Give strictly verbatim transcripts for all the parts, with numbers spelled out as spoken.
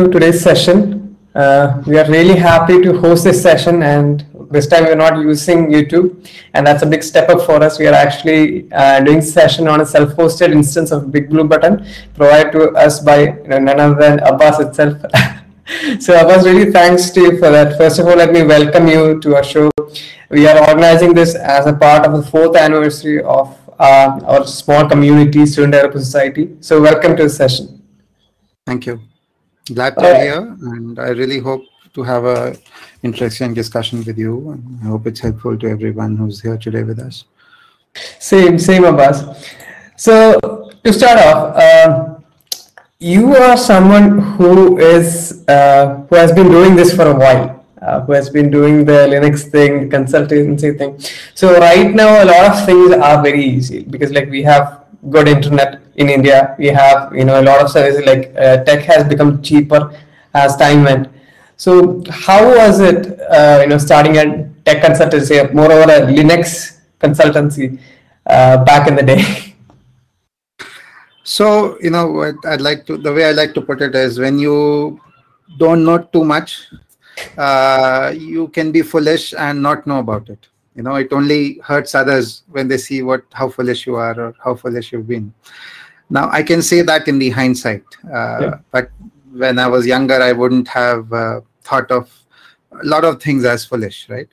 to today's session. Uh, we are really happy to host this session, and this time we're not using YouTube, and that's a big step up for us. We are actually uh, doing session on a self-hosted instance of BigBlueButton provided to us by you know, none other than Abhas itself. So Abhas, really thanks to you for that. First of all, let me welcome you to our show. We are organizing this as a part of the fourth anniversary of uh, our small community, Student Developers Society. So welcome to the session. Thank you. Glad to be here, and I really hope to have a interesting discussion with you. And I hope it's helpful to everyone who's here today with us. Same, same, Abhas. So to start off, uh, you are someone who is uh, who has been doing this for a while. Uh, who has been doing the Linux thing, consultancy thing. So right now, a lot of things are very easy because, like, we have good internet in India. We have, you know, a lot of services. Like uh, tech has become cheaper as time went. So how was it, uh, you know, starting a tech consultancy, moreover a Linux consultancy uh, back in the day? So you know, I'd like to. The way I like to put it is, when you don't know too much, uh you can be foolish and not know about it. You know, it only hurts others when they see what how foolish you are or how foolish you've been. Now I can say that in the hindsight, uh, yeah. But when I was younger, I wouldn't have uh, thought of a lot of things as foolish, right?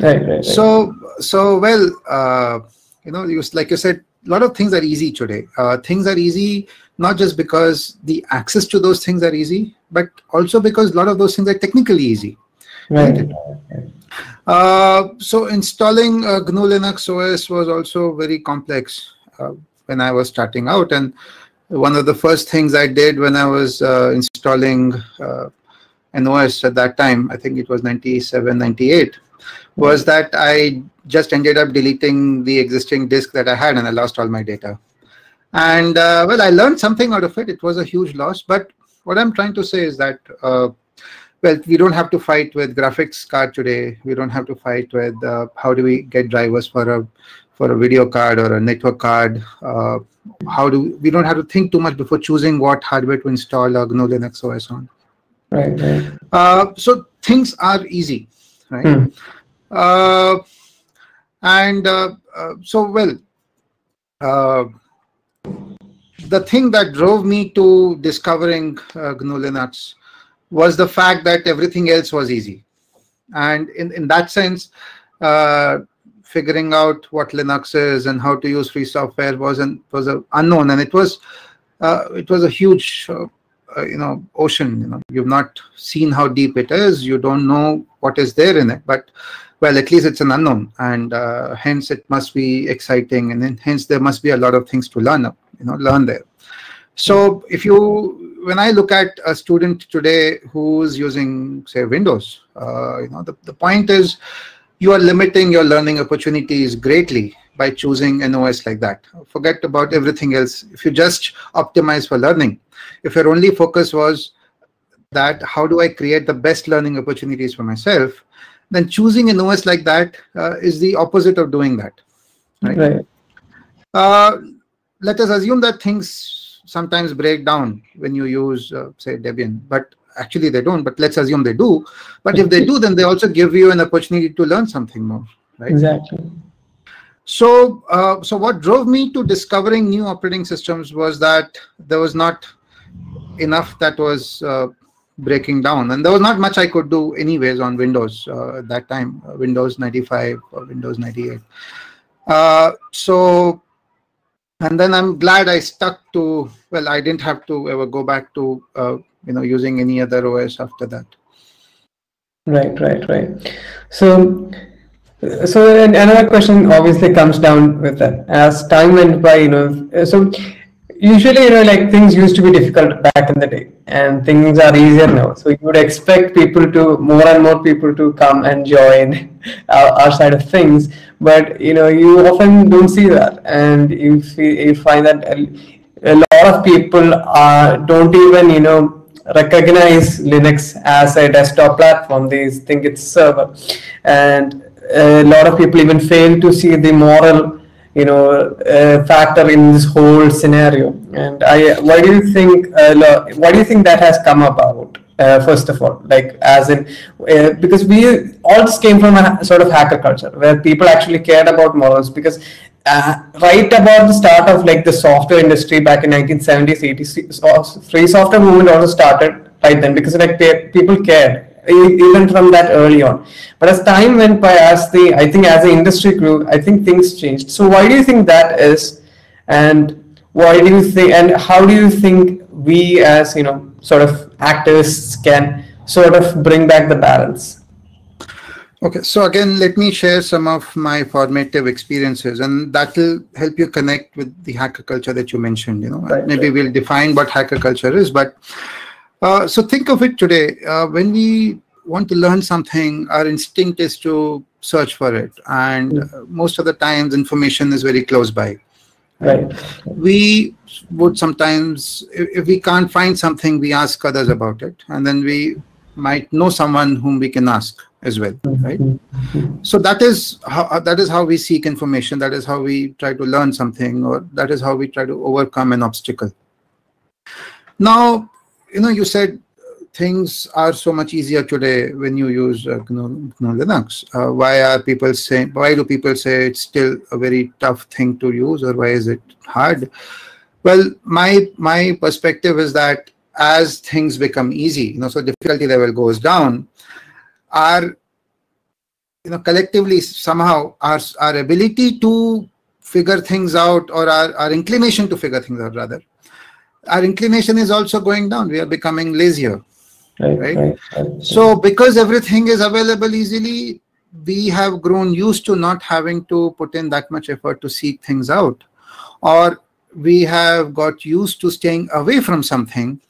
Right, right, right. So, so well, uh, you know, you, like you said, a lot of things are easy today. Uh, things are easy not just because the access to those things are easy, but also because a lot of those things are technically easy. Right. Uh, so installing uh, G N U Linux O S was also very complex uh, when I was starting out. And one of the first things I did when I was uh, installing uh, an O S at that time, I think it was ninety-seven, ninety-eight, was that I just ended up deleting the existing disk that I had, and I lost all my data. And uh, well, I learned something out of it. It was a huge loss, but what I'm trying to say is that, uh, well, we don't have to fight with graphics card today. We don't have to fight with uh, how do we get drivers for a for a video card or a network card. Uh, how do we, we don't have to think too much before choosing what hardware to install a G N U Linux O S on. Right. Right. Uh, so things are easy, right? Hmm. Uh, and uh, uh, so well. Uh, The thing that drove me to discovering uh, G N U Linux was the fact that everything else was easy. And in, in that sense, uh, figuring out what Linux is and how to use free software was an, was an unknown. And it was, uh, it was a huge uh, uh, you know, ocean. You know, you've not seen how deep it is. You don't know what is there in it. But well, at least it's an unknown. And uh, hence, it must be exciting. And then, hence, there must be a lot of things to learn up. You know, learn there. So if you, when I look at a student today who's using, say, Windows, uh, you know, the, the point is you are limiting your learning opportunities greatly by choosing an O S like that. Forget about everything else. If you just optimize for learning, if your only focus was that, how do I create the best learning opportunities for myself, then choosing an O S like that uh, is the opposite of doing that. Right. Right. Uh, Let us assume that things sometimes break down when you use, uh, say, Debian. But actually, they don't. But let's assume they do. But if they do, then they also give you an opportunity to learn something more, right? Exactly. So, uh, so what drove me to discovering new operating systems was that there was not enough that was uh, breaking down, and there was not much I could do anyways on Windows uh, at that time, uh, Windows ninety-five or Windows ninety-eight. Uh, so. And then I'm glad I stuck to, well, I didn't have to ever go back to, uh, you know, using any other O S after that. Right, right, right. So, so another question obviously comes down with that. As time went by, you know, so usually, you know, like things used to be difficult back in the day, and things are easier now. So you would expect people to, more and more people to come and join our, our side of things. But, you know, you often don't see that. And you, see, you find that a, a lot of people are, don't even, you know, recognize Linux as a desktop platform. They think it's server. And a lot of people even fail to see the moral you know, uh, factor in this whole scenario. And I, why do you think, uh, why do you think that has come about? Uh, first of all, like as in, uh, because we all just came from a sort of hacker culture where people actually cared about models, because uh, right about the start of like the software industry back in nineteen seventies, eighties, free software movement also started right then, because like people cared even from that early on. But as time went by, as the I think as the industry grew, I think things changed. So why do you think that is, and why do you think, and how do you think we as, you know, sort of activists can sort of bring back the balance? Okay, so again, let me share some of my formative experiences, and that will help you connect with the hacker culture that you mentioned. You know, right, maybe right. we'll define what hacker culture is, but uh, so think of it today. Uh, when we want to learn something, our instinct is to search for it, and mm-hmm. most of the times, information is very close by. Right. We would sometimes, if we can't find something, we ask others about it, and then we might know someone whom we can ask as well, right? So that is how, that is how we seek information, that is how we try to learn something, or that is how we try to overcome an obstacle. Now, you know, you said things are so much easier today when you use uh, G N U/Linux. Uh, why are people saying? Why do people say it's still a very tough thing to use, or why is it hard? Well, my my perspective is that as things become easy, you know, so difficulty level goes down, our you know collectively somehow our our ability to figure things out, or our our inclination to figure things out rather, our inclination is also going down. We are becoming lazier. Right, right? Right, right. So because everything is available easily, we have grown used to not having to put in that much effort to seek things out, or we have got used to staying away from something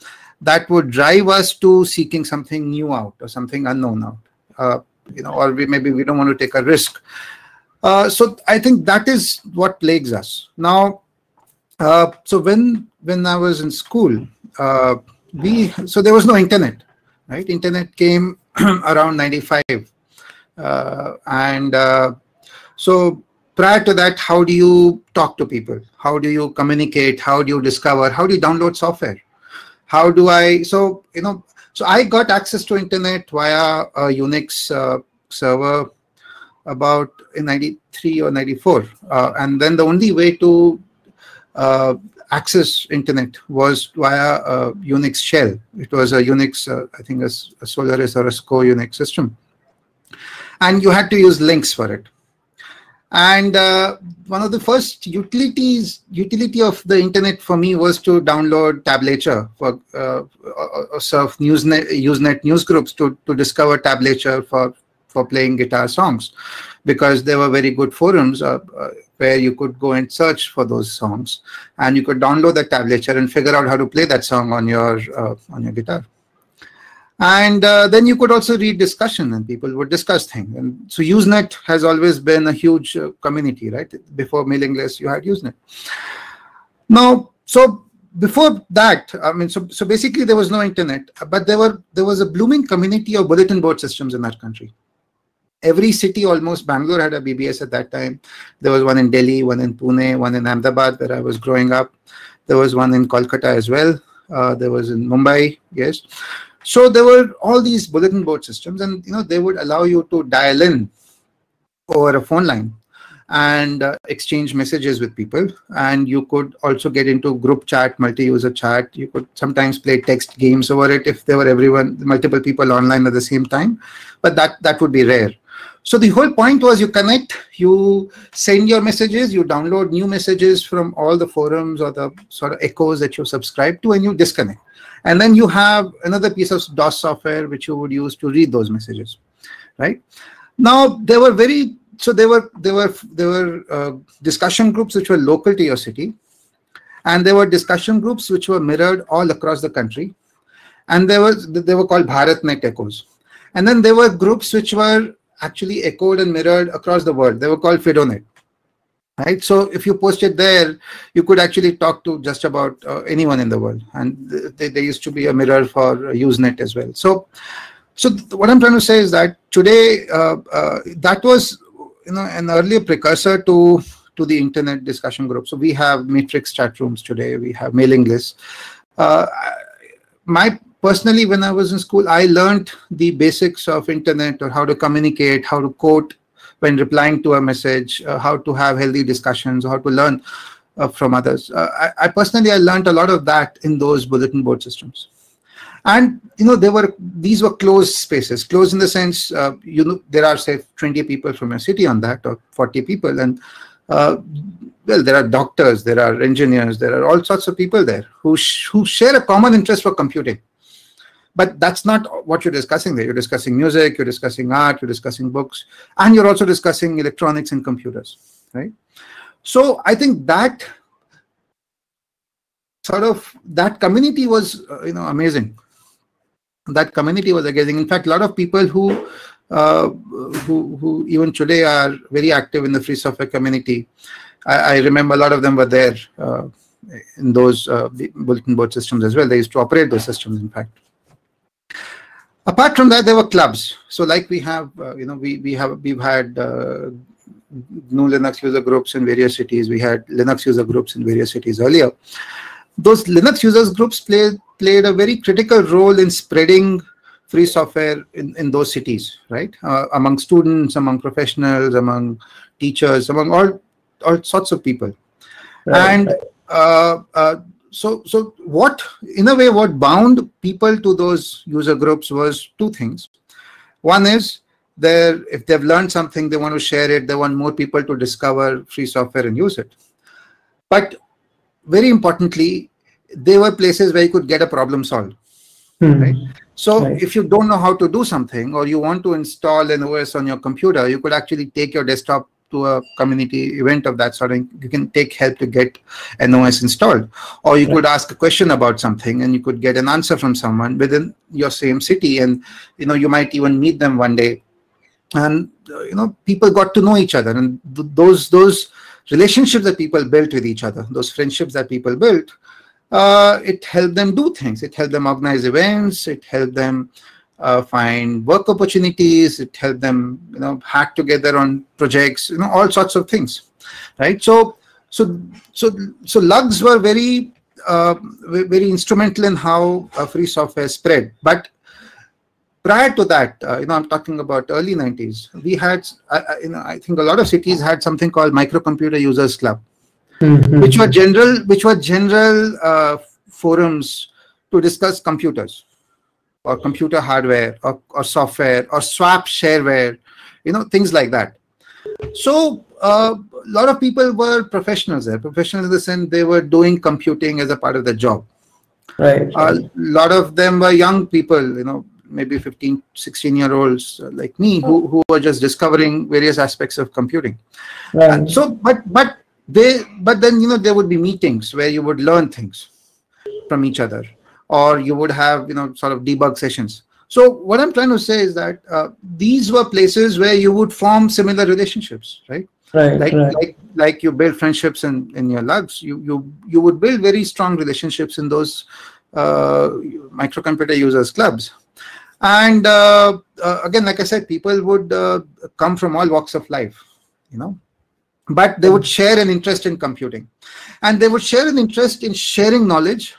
that would drive us to seeking something new out, or something unknown out, uh, you know, or we maybe we don't want to take a risk. Uh, so I think that is what plagues us now. Uh, so when when I was in school, uh, we so there was no internet, right? Internet came around ninety-five, uh, and uh, so prior to that, how do you talk to people? How do you communicate? How do you discover? How do you download software? How do I? So you know, so I got access to internet via a Unix uh, server about in ninety-three or ninety-four, uh, and then the only way to Uh, access internet was via a Unix shell. It was a Unix, uh, I think, a, a Solaris or a S C O Unix system, and you had to use links for it. And uh, one of the first utilities, utility of the internet for me was to download tablature for uh, or, or surf Usenet, Usenet news groups to to discover tablature for for playing guitar songs, because there were very good forums Uh, uh, where you could go and search for those songs, and you could download the tablature and figure out how to play that song on your uh, on your guitar. And uh, then you could also read discussion, and people would discuss things. And so Usenet has always been a huge uh, community, right? Before mailing lists, you had Usenet. Now, so before that, I mean, so so basically there was no internet, but there were there was a blooming community of bulletin board systems in that country. Every city, almost Bangalore had a B B S at that time. There was one in Delhi, one in Pune, one in Ahmedabad, where I was growing up. There was one in Kolkata as well. Uh, there was in Mumbai, yes. So there were all these bulletin board systems, and you know they would allow you to dial in over a phone line and uh, exchange messages with people. And you could also get into group chat, multi-user chat. You could sometimes play text games over it if there were everyone, multiple people online at the same time. But that that would be rare. So the whole point was you connect, you send your messages, you download new messages from all the forums or the sort of echoes that you subscribe to, and you disconnect. And then you have another piece of DOS software which you would use to read those messages, right? Now, there were very, so there were, there were, there were uh, discussion groups which were local to your city, and there were discussion groups which were mirrored all across the country, and there was, they were called BharatNet echoes. And then there were groups which were actually echoed and mirrored across the world. They were called FidoNet, right? So if you posted there, you could actually talk to just about uh, anyone in the world. And they, they used to be a mirror for Usenet as well. So, so what I'm trying to say is that today, uh, uh, that was, you know, an earlier precursor to to the internet discussion group. So we have Matrix chat rooms today. We have mailing lists. Uh, my personally, when I was in school, I learned the basics of internet, or how to communicate, how to quote when replying to a message, uh, how to have healthy discussions, how to learn uh, from others. Uh, I, I personally, I learned a lot of that in those bulletin board systems. And you know, there were these were closed spaces. Closed in the sense, uh, you know, there are say twenty people from your city on that, or forty people, and uh, well, there are doctors, there are engineers, there are all sorts of people there who sh who share a common interest for computing. But that's not what you're discussing there. You're discussing music, you're discussing art, you're discussing books, and you're also discussing electronics and computers, right? So I think that sort of that community was, uh, you know, amazing. That community was amazing. In fact, a lot of people who, uh, who, who even today are very active in the free software community. I, I remember a lot of them were there uh, in those uh, bulletin board systems as well. They used to operate those systems, in fact. Apart from that, there were clubs. So, like we have, uh, you know, we we have we've had uh, G N U/Linux user groups in various cities. We had Linux user groups in various cities earlier. Those Linux users groups played played a very critical role in spreading free software in, in those cities, right? Uh, among students, among professionals, among teachers, among all all sorts of people. Right. And uh, uh, so, so what in a way what bound people to those user groups was two things. One is they're, if they've learned something, they want to share it. They want more people to discover free software and use it. But very importantly, they were places where you could get a problem solved. Mm-hmm. Right? So right. If you don't know how to do something, or you want to install an O S on your computer, you could actually take your desktop to a community event of that sort, and you can take help to get an O S installed. Or you right. could ask a question about something, and you could get an answer from someone within your same city, and you know, you might even meet them one day. And uh, you know, people got to know each other, and th those those. relationships that people built with each other, those friendships that people built, uh, it helped them do things. It helped them organize events. It helped them uh, find work opportunities. It helped them, you know, hack together on projects. You know, all sorts of things, right? So, so, so, so, L U Gs were very, uh, very instrumental in how uh, free software spread. But prior to that, uh, you know, I'm talking about early nineties. We had, uh, you know, I think a lot of cities had something called Microcomputer Users Club, mm-hmm. which were general, which were general uh, forums to discuss computers, or computer hardware, or, or software, or swap shareware, you know, things like that. So uh, a lot of people were professionals there. Professionals in the sense they were doing computing as a part of their job. Right. A lot of them were young people, you know. Maybe fifteen, sixteen year olds like me who, who are just discovering various aspects of computing. Right. And so, but, but they, but then, you know, there would be meetings where you would learn things from each other, or you would have, you know, sort of debug sessions. So what I'm trying to say is that uh, these were places where you would form similar relationships, right? Right, like, right. like, like you build friendships in, in your L U Gs, you, you, you would build very strong relationships in those uh, microcomputer users clubs. And uh, uh, again, like I said, people would uh, come from all walks of life, you know, but they would share an interest in computing, and they would share an interest in sharing knowledge,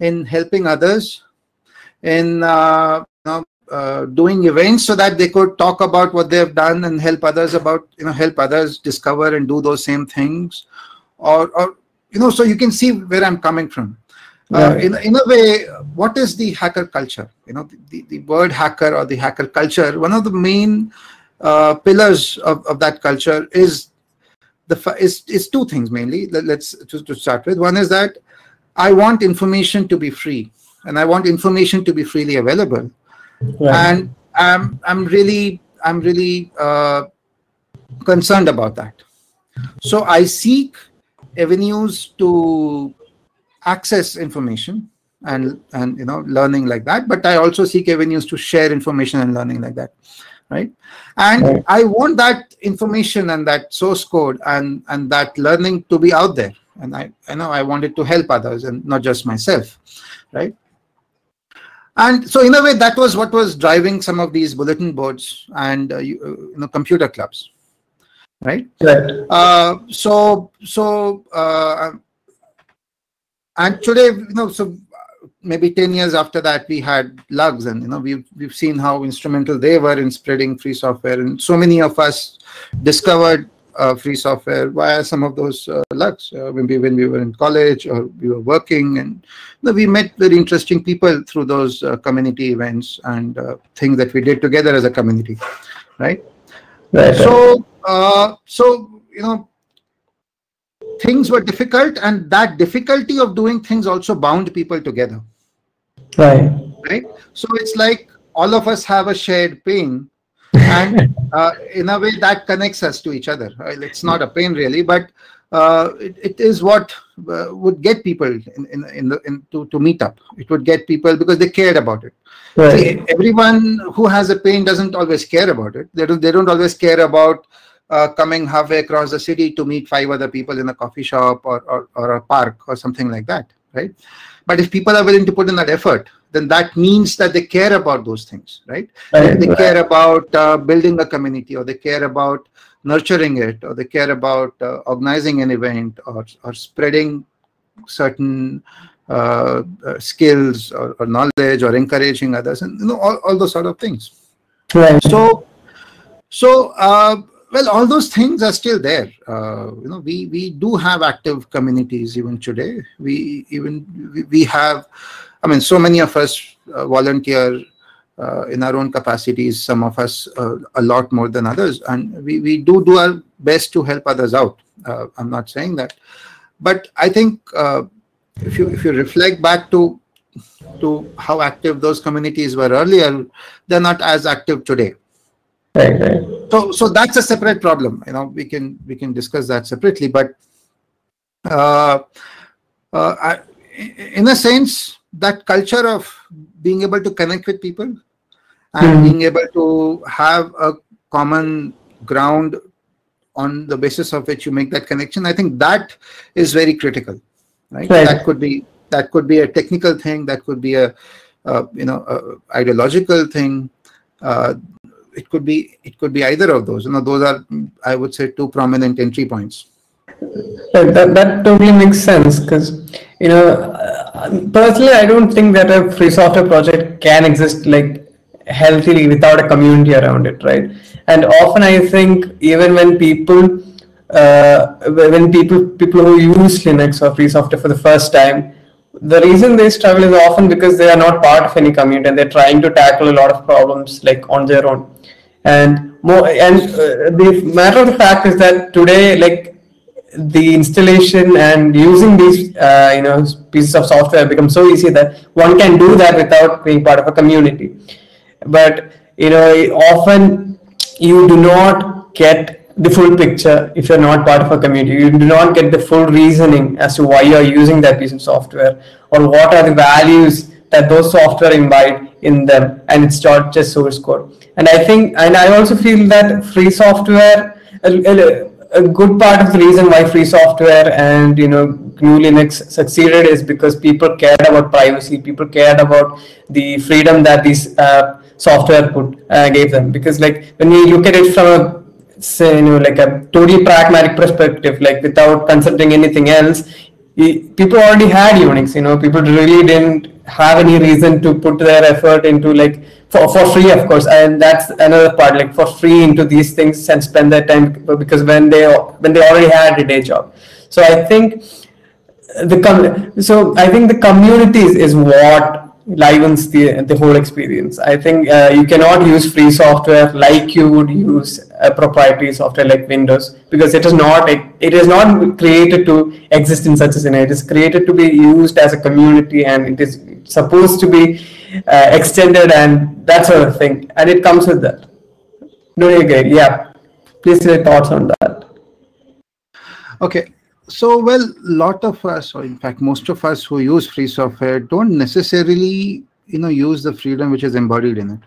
in helping others, in uh, you know, uh, doing events so that they could talk about what they have done and help others about, you know, help others discover and do those same things, or, or you know, so you can see where I'm coming from. Uh, in, in a way, what is the hacker culture? You know, the, the, the word hacker or the hacker culture, one of the main uh, pillars of, of that culture is the is, is two things mainly. Let, let's to, to start with. One is that I want information to be free, and I want information to be freely available. Yeah. And I'm, I'm really, I'm really uh, concerned about that. So I seek avenues to access information and and you know, learning like that, but I also seek avenues to share information and learning like that, right? And right. I want that information and that source code and and that learning to be out there, and I I know I wanted to help others and not just myself, right? And so in a way, that was what was driving some of these bulletin boards and uh, you, uh, you know, computer clubs. right? Right. Uh, so, so uh, actually, you know, so maybe ten years after that, we had Lugs, and you know, we've we've seen how instrumental they were in spreading free software, and so many of us discovered uh, free software via some of those uh, Lugs uh, when we when we were in college or we were working, and you know, we met very interesting people through those uh, community events and uh, things that we did together as a community, right? Right. So. Uh, so, you know, things were difficult, and that difficulty of doing things also bound people together. Right. Right. So it's like all of us have a shared pain, and uh, in a way that connects us to each other. It's not a pain really, but uh, it, it is what uh, would get people in, in, in the, in, to, to meet up. It would get people because they cared about it. Right. See, everyone who has a pain doesn't always care about it. They don't, they don't always care about Uh, coming halfway across the city to meet five other people in a coffee shop or, or, or a park or something like that, right? But if people are willing to put in that effort, then that means that they care about those things, right? Right. They care about uh, building a community, or they care about nurturing it, or they care about uh, organizing an event, or, or spreading certain uh, uh, skills or, or knowledge, or encouraging others, and you know, all, all those sort of things. Right. So, so, uh, well, all those things are still there. Uh, you know, we we do have active communities even today. We even we have, I mean, so many of us uh, volunteer uh, in our own capacities. Some of us uh, a lot more than others, and we we do do our best to help others out. Uh, I'm not saying that, but I think uh, if you if you reflect back to to how active those communities were earlier, they're not as active today. Right, right. So, so that's a separate problem. You know, we can we can discuss that separately. But uh, uh, I, in a sense, that culture of being able to connect with people and mm-hmm. being able to have a common ground on the basis of which you make that connection, I think that is very critical. Right? Right. That could be that could be a technical thing. That could be a uh, you know a ideological thing. Uh, It could be it could be either of those. You know, those are, I would say, two prominent entry points. That that totally makes sense, because you know personally I don't think that a free software project can exist like healthily without a community around it, right? And often I think even when people uh, when people people who use Linux or free software for the first time, the reason they struggle is often because they are not part of any community, and they're trying to tackle a lot of problems like on their own. And more, and uh, the matter of the fact is that today, like the installation and using these, uh, you know, pieces of software become so easy that one can do that without being part of a community. But you know, often you do not get the full picture if you're not part of a community. You do not get the full reasoning as to why you're using that piece of software, or what are the values that those software invite in them, and it's not just source code. And I think, and I also feel that free software, a, a, a good part of the reason why free software and you know G N U Linux succeeded is because people cared about privacy, people cared about the freedom that these uh, software put, uh, gave them. Because like when you look at it from a say, you know, like a totally pragmatic perspective, like without consulting anything else, people already had Unix. You know, people really didn't have any reason to put their effort into like for for free, of course. And that's another part, like for free into these things and spend their time, because when they when they already had a day job. So I think the so I think the communities is what livens the the whole experience. I think uh, you cannot use free software like you would use a proprietary software like Windows, because it is not it, it is not created to exist in such a scenario. It is created to be used as a community, and it is supposed to be uh, extended and that sort of thing. And it comes with that. No, you agree? Yeah. Please share thoughts on that. Okay. So, well, a lot of us, or in fact, most of us who use free software don't necessarily, you know, use the freedom which is embodied in it.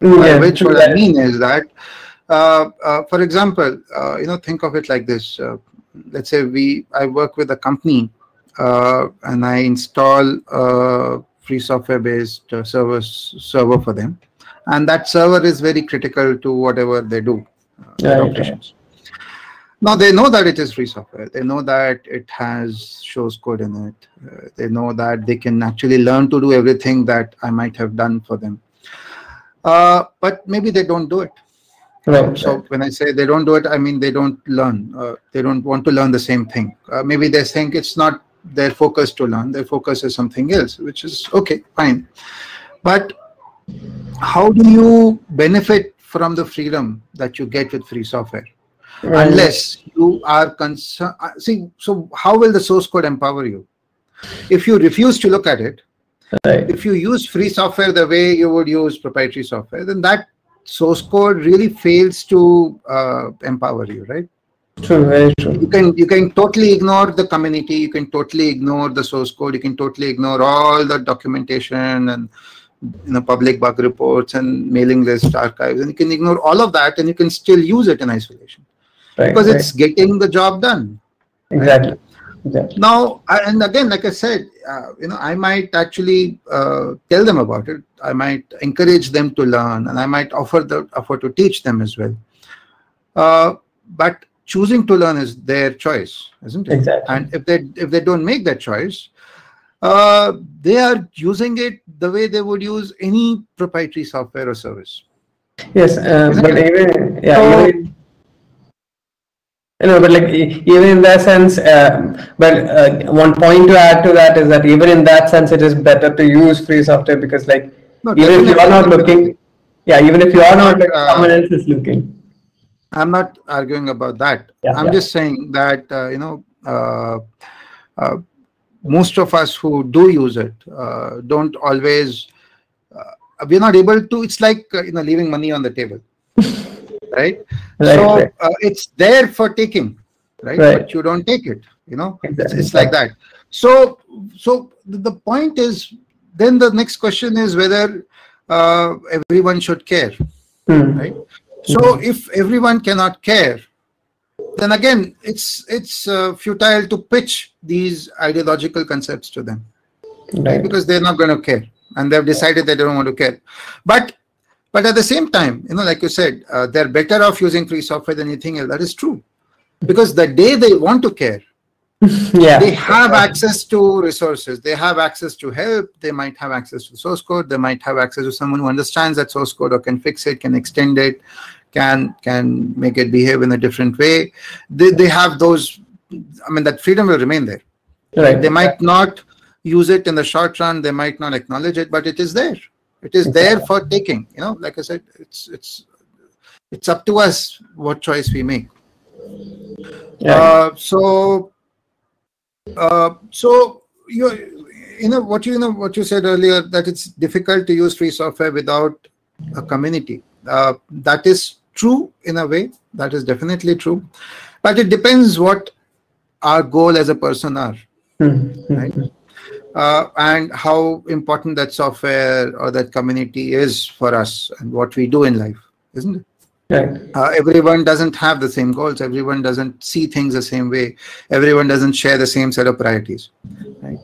Yeah, uh, which what yeah. I mean is that, uh, uh, for example, uh, you know, think of it like this. Uh, let's say we, I work with a company uh, and I install a free software-based uh, server, server for them. And that server is very critical to whatever they do, uh, yeah, their operations. Yeah. Now they know that it is free software. They know that it has source code in it. Uh, they know that they can actually learn to do everything that I might have done for them. Uh, but maybe they don't do it. Right. So when I say they don't do it, I mean they don't learn. Uh, they don't want to learn the same thing. Uh, maybe they think it's not their focus to learn. Their focus is something else, which is okay, fine. But how do you benefit from the freedom that you get with free software? Right. Unless you are concerned. See, so how will the source code empower you? If you refuse to look at it, right. If you use free software the way you would use proprietary software, then that source code really fails to uh, empower you, right? True, very true. You can, you can totally ignore the community. You can totally ignore the source code. You can totally ignore all the documentation and you know, public bug reports and mailing list archives. And you can ignore all of that, and you can still use it in isolation. Right, because right. It's getting the job done. Exactly. Right? Exactly. Now, and again, like I said, uh, you know, I might actually uh, tell them about it. I might encourage them to learn, and I might offer the offer to teach them as well. Uh, but choosing to learn is their choice, isn't it? Exactly. And if they if they don't make that choice, uh, they are using it the way they would use any proprietary software or service. Yes, uh, but it? even yeah. So, even You know, but like even in that sense, um, but uh, one point to add to that is that even in that sense, it is better to use free software because, like, no, even if you are not looking, yeah, even if you are not, like, uh, someone else is looking. I'm not arguing about that. Yeah, I'm yeah. just saying that uh, you know, uh, uh, most of us who do use it uh, don't always. Uh, we're not able to. It's like uh, you know, leaving money on the table. Right? Right, so right. Uh, it's there for taking, right? Right? But you don't take it, you know, exactly. It's, it's like that. So, so the point is, then the next question is whether uh, everyone should care, mm. right? So mm. if everyone cannot care, then again, it's, it's uh, futile to pitch these ideological concepts to them, right? Right? Because they're not going to care, and they've decided they don't want to care. But But at the same time, you know, like you said, uh, they're better off using free software than anything else. That is true, because the day they want to care, yeah. they have access to resources. They have access to help. They might have access to source code. They might have access to someone who understands that source code or can fix it, can extend it, can can make it behave in a different way. They, they have those. I mean, that freedom will remain there. Right. They might not use it in the short run. They might not acknowledge it, but it is there. It is there for taking, you know, like I said, it's it's it's up to us what choice we make. Yeah. Uh, so, uh, so you you know what you, you know what you said earlier, that it's difficult to use free software without a community. Uh, that is true in a way. That is definitely true, but it depends what our goal as a person are, right? Uh, and how important that software or that community is for us and what we do in life, isn't it? Right. Uh, everyone doesn't have the same goals. Everyone doesn't see things the same way. Everyone doesn't share the same set of priorities. Right?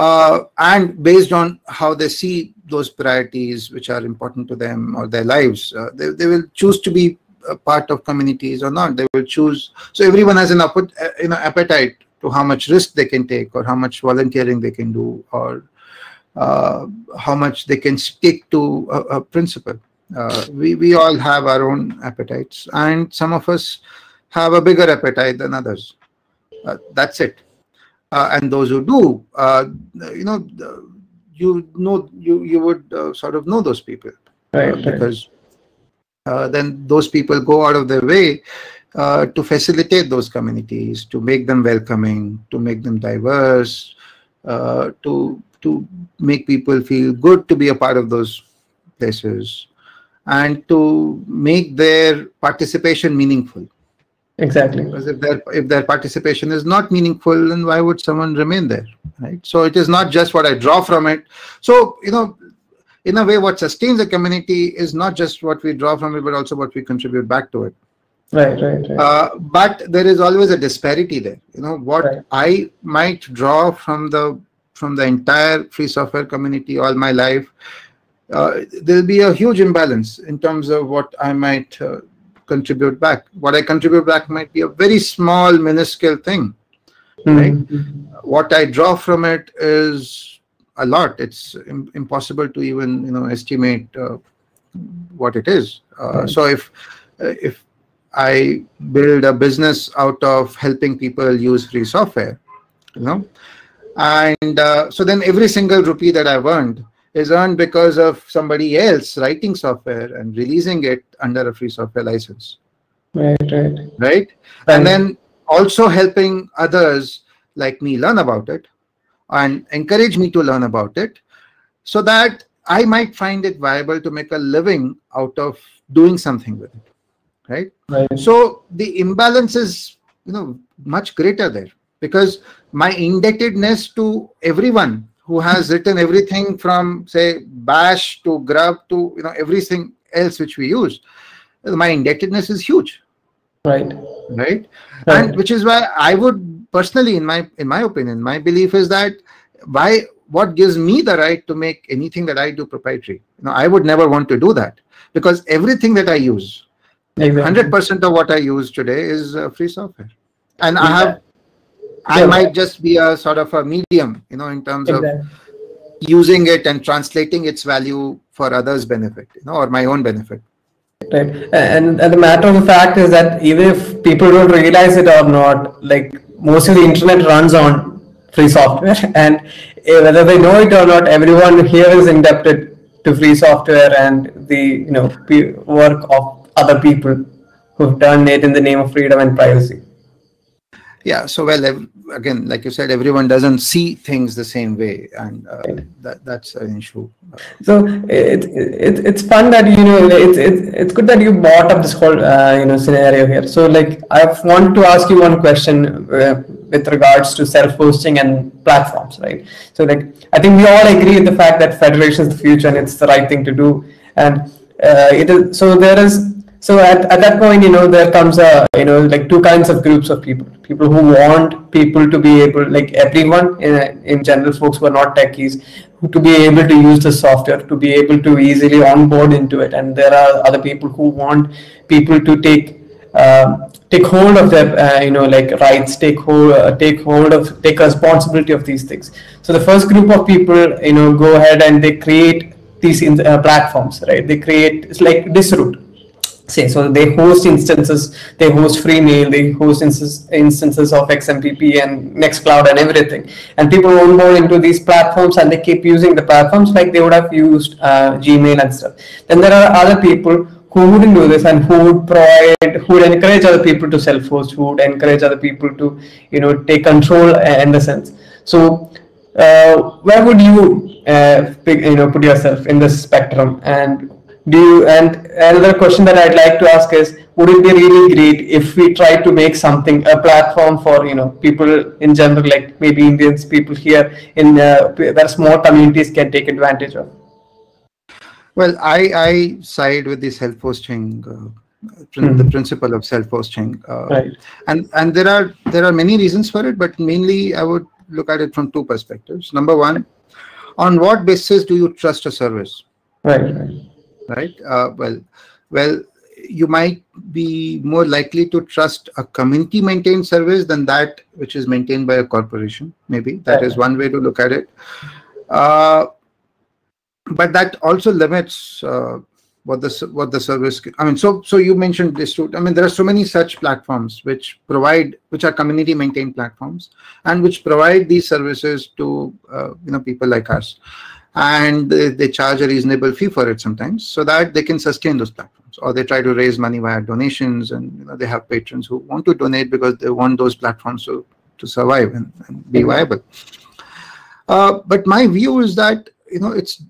Uh, and based on how they see those priorities, which are important to them or their lives, uh, they, they will choose to be a part of communities or not. They will choose. So everyone has an appet- you know, appetite to how much risk they can take, or how much volunteering they can do, or uh, how much they can stick to a, a principle. Uh, we, we all have our own appetites, and some of us have a bigger appetite than others. Uh, that's it. Uh, and those who do, uh, you know, you know, you, you would uh, sort of know those people. Right. Uh, right. Because uh, then those people go out of their way Uh, to facilitate those communities, to make them welcoming, to make them diverse, uh, to to make people feel good to be a part of those places, and to make their participation meaningful. Exactly. Because if their if their participation is not meaningful, then why would someone remain there, right? So it is not just what I draw from it. So you know, in a way, what sustains a community is not just what we draw from it, but also what we contribute back to it. Right, right, right. Uh, but there is always a disparity there. You know what right. I might draw from the from the entire free software community all my life. Uh, there will be a huge imbalance in terms of what I might uh, contribute back. What I contribute back might be a very small, minuscule thing. Right? Mm-hmm. What I draw from it is a lot. It's im impossible to even you know estimate uh, what it is. Uh, right. So if if I build a business out of helping people use free software, you know, and uh, so then every single rupee that I've earned is earned because of somebody else writing software and releasing it under a free software license. Right. Right. Right. Right? And then also helping others like me learn about it and encourage me to learn about it so that I might find it viable to make a living out of doing something with it, right? Right. So the imbalance is, you know, much greater there because my indebtedness to everyone who has written everything from, say, Bash to Grub to, you know, everything else which we use, my indebtedness is huge. Right. Right. Right, and which is why I would personally, in my in my opinion, my belief is that why what gives me the right to make anything that I do proprietary? You know, I would never want to do that because everything that I use, hundred percent of what I use today is uh, free software, and exactly. I have, I yeah. might just be a sort of a medium, you know, in terms exactly. of using it and translating its value for others' benefit, you know, or my own benefit. Right, and, and the matter of fact is that even if people don't realize it or not, like most of the internet runs on free software, and whether they know it or not, everyone here is indebted to free software and the you know work of other people who've done it in the name of freedom and privacy. Yeah, so well, again, like you said, everyone doesn't see things the same way, and uh, that that's an issue. So it, it it's fun that you know it's it, it's good that you brought up this whole uh, you know scenario here. So like I want to ask you one question uh, with regards to self-hosting and platforms, right? So like I think we all agree with the fact that federation is the future and it's the right thing to do, and uh, it is. So there is. So at, at that point, you know, there comes a, you know, like two kinds of groups of people, people who want people to be able, like everyone in, in general, folks who are not techies, who to be able to use the software, to be able to easily onboard into it. And there are other people who want people to take, uh, take hold of their, uh, you know, like rights, take hold, uh, take hold of, take responsibility of these things. So the first group of people, you know, go ahead and they create these in, uh, platforms, right? They create, it's like Disroot. Say so they host instances, they host free mail, they host instances instances of X M P P and Nextcloud and everything, and people onboard into these platforms and they keep using the platforms like they would have used uh, Gmail and stuff. Then there are other people who wouldn't do this and who would provide, who would encourage other people to self-host, who would encourage other people to you know take control in the sense. So uh, where would you uh, pick, you know put yourself in this spectrum? And do you, and another question that I'd like to ask is, would it be really great if we try to make something, a platform for, you know, people in general, like maybe Indians, people here in uh, where small communities can take advantage of? Well, I, I side with the self-hosting, uh, mm-hmm. the principle of self-hosting. Uh, right. And, and there are, there are many reasons for it, but mainly I would look at it from two perspectives. Number one, on what basis do you trust a service? Right, right. Right. Uh, well, well, you might be more likely to trust a community-maintained service than that which is maintained by a corporation. Maybe that is one way to look at it. Uh, but that also limits uh, what the what the service. I mean, so so you mentioned this too. I mean, there are so many such platforms which provide, which are community-maintained platforms, and which provide these services to uh, you know people like us. And they charge a reasonable fee for it sometimes so that they can sustain those platforms, or they try to raise money via donations, and you know, they have patrons who want to donate because they want those platforms to, to survive and, and be viable. Uh, but my view is that, you know, it's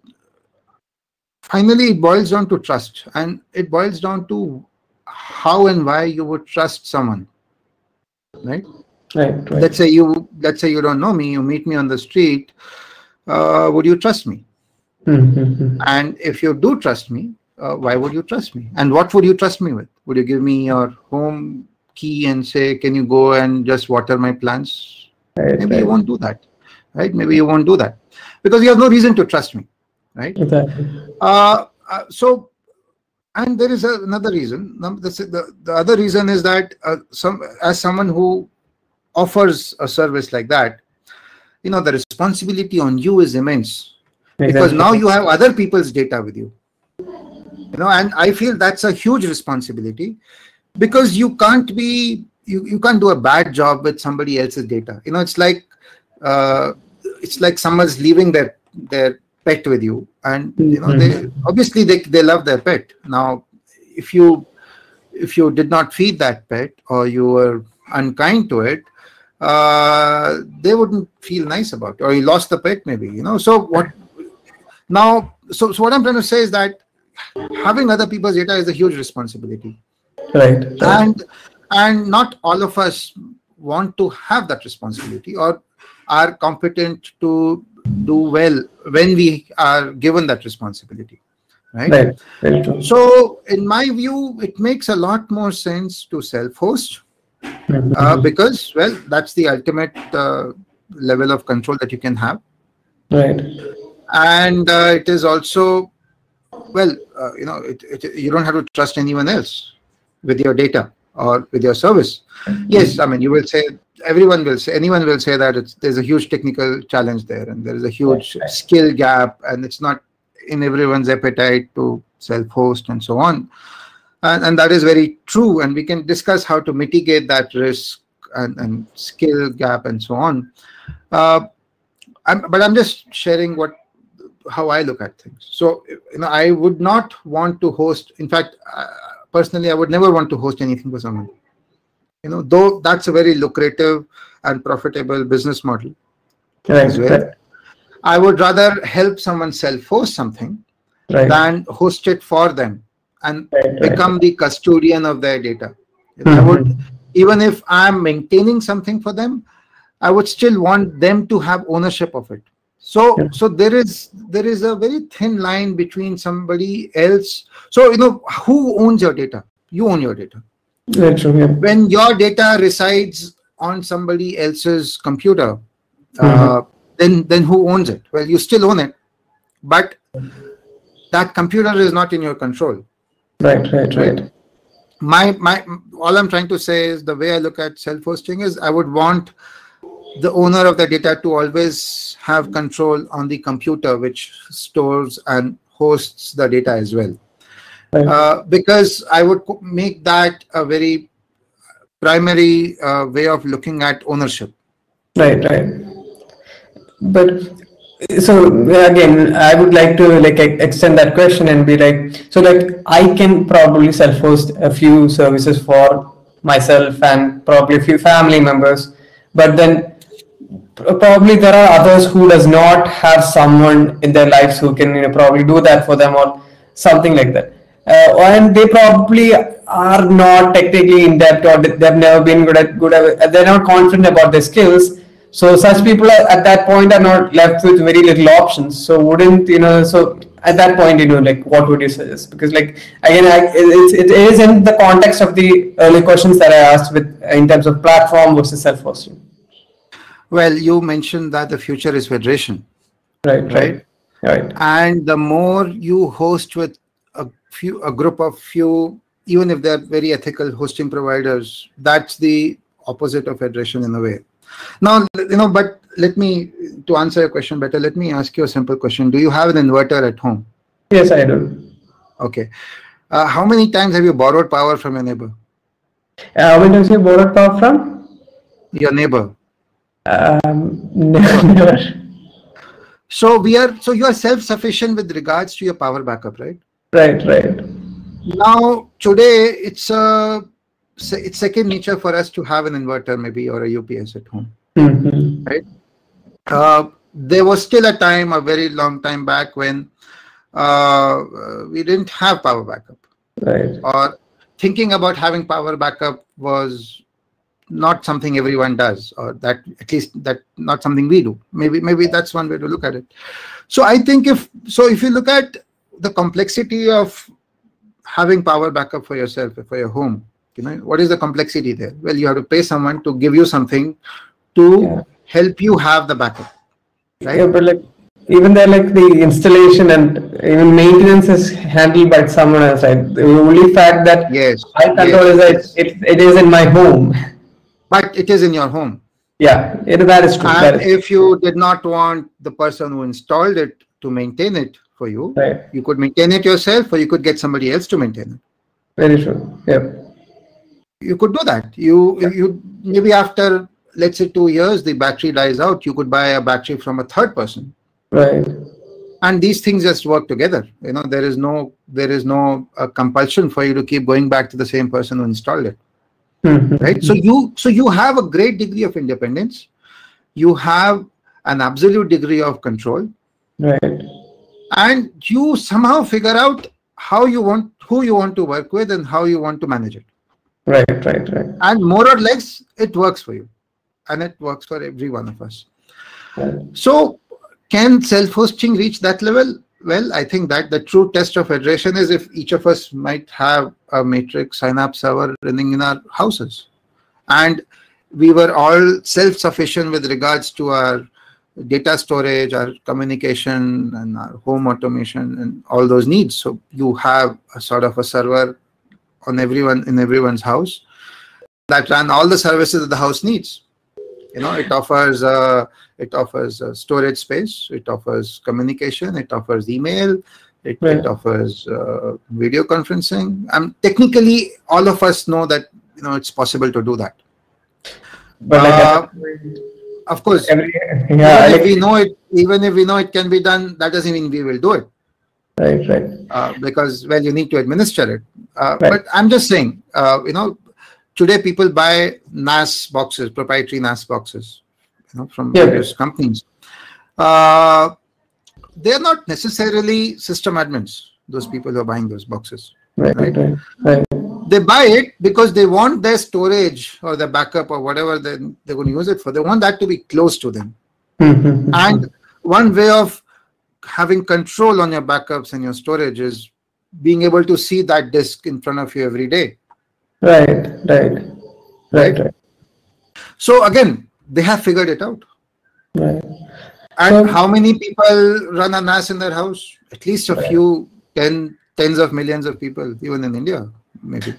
finally it boils down to trust, and it boils down to how and why you would trust someone, right? Right, right. Let's say you, let's say you don't know me, you meet me on the street. Uh, would you trust me? Mm-hmm. And if you do trust me, uh, why would you trust me? And what would you trust me with? Would you give me your home key and say, can you go and just water my plants? Right, Maybe right. you won't do that, right? Maybe you won't do that because you have no reason to trust me, right? Exactly. Uh, uh, so And there is another reason. The, the other reason is that uh, some, as someone who offers a service like that, you know, the responsibility on you is immense. Exactly. Because now you have other people's data with you. You know, and I feel that's a huge responsibility, because you can't be, you, you can't do a bad job with somebody else's data. You know, it's like, uh, it's like someone's leaving their, their pet with you, and you know, mm-hmm. they, obviously they, they love their pet. Now, if you, if you did not feed that pet, or you were unkind to it, uh, they wouldn't feel nice about it, or you lost the pet maybe, you know. So what, now, so, so what I'm trying to say is that having other people's data is a huge responsibility, right? And and not all of us want to have that responsibility, or are competent to do well when we are given that responsibility, right? Right. Very true. So in my view, it makes a lot more sense to self-host, uh, because, well, that's the ultimate uh, level of control that you can have, right? And uh, it is also, well, uh, you know, it, it, you don't have to trust anyone else with your data or with your service. Yes, I mean, you will say, everyone will say, anyone will say that it's, there's a huge technical challenge there, and there is a huge skill gap, and it's not in everyone's appetite to self-host and so on. And, and that is very true, and we can discuss how to mitigate that risk and, and skill gap and so on. Uh, I'm, but I'm just sharing what how I look at things. So, you know, I would not want to host. In fact, uh, personally, I would never want to host anything for someone. You know, though that's a very lucrative and profitable business model right, as well. Right. I would rather help someone self-host something right. than host it for them and right, become right. the custodian of their data. You know, mm-hmm. I would, even if I'm maintaining something for them, I would still want them to have ownership of it. So, so there is there is a very thin line between somebody else. So, you know, who owns your data? You own your data. That's true, yeah. When your data resides on somebody else's computer, mm-hmm. uh, then then who owns it? Well, you still own it, but that computer is not in your control. Right, right, right. My my all I'm trying to say is the way I look at self-hosting is I would want the owner of the data to always have control on the computer which stores and hosts the data as well, right. uh, because I would make that a very primary uh, way of looking at ownership. Right, right. But so again, I would like to like extend that question and be like, so like I can probably self-host a few services for myself and probably a few family members, but then probably there are others who does not have someone in their lives who can, you know, probably do that for them or something like that, uh, and they probably are not technically in depth, or they've never been good at good at, they're not confident about their skills. So such people are, at that point are not left with very little options. So wouldn't you know? So at that point, you know, like what would you suggest? Because like again, I, it's, it is in the context of the early questions that I asked with in terms of platform versus self-hosting. Well, you mentioned that the future is federation, right? Right, right. Right. And the more you host with a few, a group of few, even if they're very ethical hosting providers, that's the opposite of federation in a way. Now, you know, but let me, to answer your question better, let me ask you a simple question. Do you have an inverter at home? Yes, I do. Okay. Uh, how many times have you borrowed power from your neighbor? Uh, when you say borrowed power from? Your neighbor. Um, never. So we are, so you are self-sufficient with regards to your power backup, right? Right, right. Now today it's a, it's second nature for us to have an inverter maybe or a U P S at home, mm-hmm. right? Uh, there was still a time, a very long time back, when uh, we didn't have power backup, right? Or thinking about having power backup was not something everyone does, or that at least that not something we do. Maybe maybe that's one way to look at it. So I think if so, if you look at the complexity of having power backup for yourself, for your home, you know, what is the complexity there? Well, you have to pay someone to give you something to yeah. help you have the backup, right? Yeah, but like even there, like the installation and even maintenance is handled by someone else. Right? The only fact that yes, I control yes, is that yes. it, it is in my home. But it is in your home. Yeah, it, that is true. And that is if true. you did not want the person who installed it to maintain it for you, right. you could maintain it yourself, or you could get somebody else to maintain it. Very true. Yeah. You could do that. You, yeah. you maybe after, let's say, two years, the battery dies out. You could buy a battery from a third person. Right. And these things just work together. You know, there is no there is no uh, compulsion for you to keep going back to the same person who installed it. Mm-hmm. Right. So you so you have a great degree of independence. You have an absolute degree of control. Right. And you somehow figure out how you want who you want to work with and how you want to manage it. Right. Right. Right. And more or less, it works for you, and it works for every one of us. Right. So. Can self-hosting reach that level? Well, I think that the true test of federation is if each of us might have a Matrix sign-up server running in our houses, and we were all self-sufficient with regards to our data storage, our communication, and our home automation, and all those needs. So you have a sort of a server on everyone in everyone's house that ran all the services that the house needs. You know, it offers uh, it offers uh, storage space, it offers communication, it offers email, it, yeah. it offers uh, video conferencing. Um, technically, all of us know that you know it's possible to do that. But like uh, every, of course, every, yeah, even if we know it, even if we know it can be done, that doesn't mean we will do it. Right, right. Uh, because well, you need to administer it. Uh, right. But I'm just saying, uh, you know. Today, people buy N A S boxes, proprietary N A S boxes, you know, from yeah. various companies. Uh, they are not necessarily system admins. Those people who are buying those boxes, right, right? Right, right. They buy it because they want their storage or their backup or whatever they they're going to use it for. They want that to be close to them. And one way of having control on your backups and your storage is being able to see that disk in front of you every day. Right, right, right, right. So again, they have figured it out. Right. And so, how many people run a N A S in their house? At least a right. few, ten, tens of millions of people, even in India, maybe.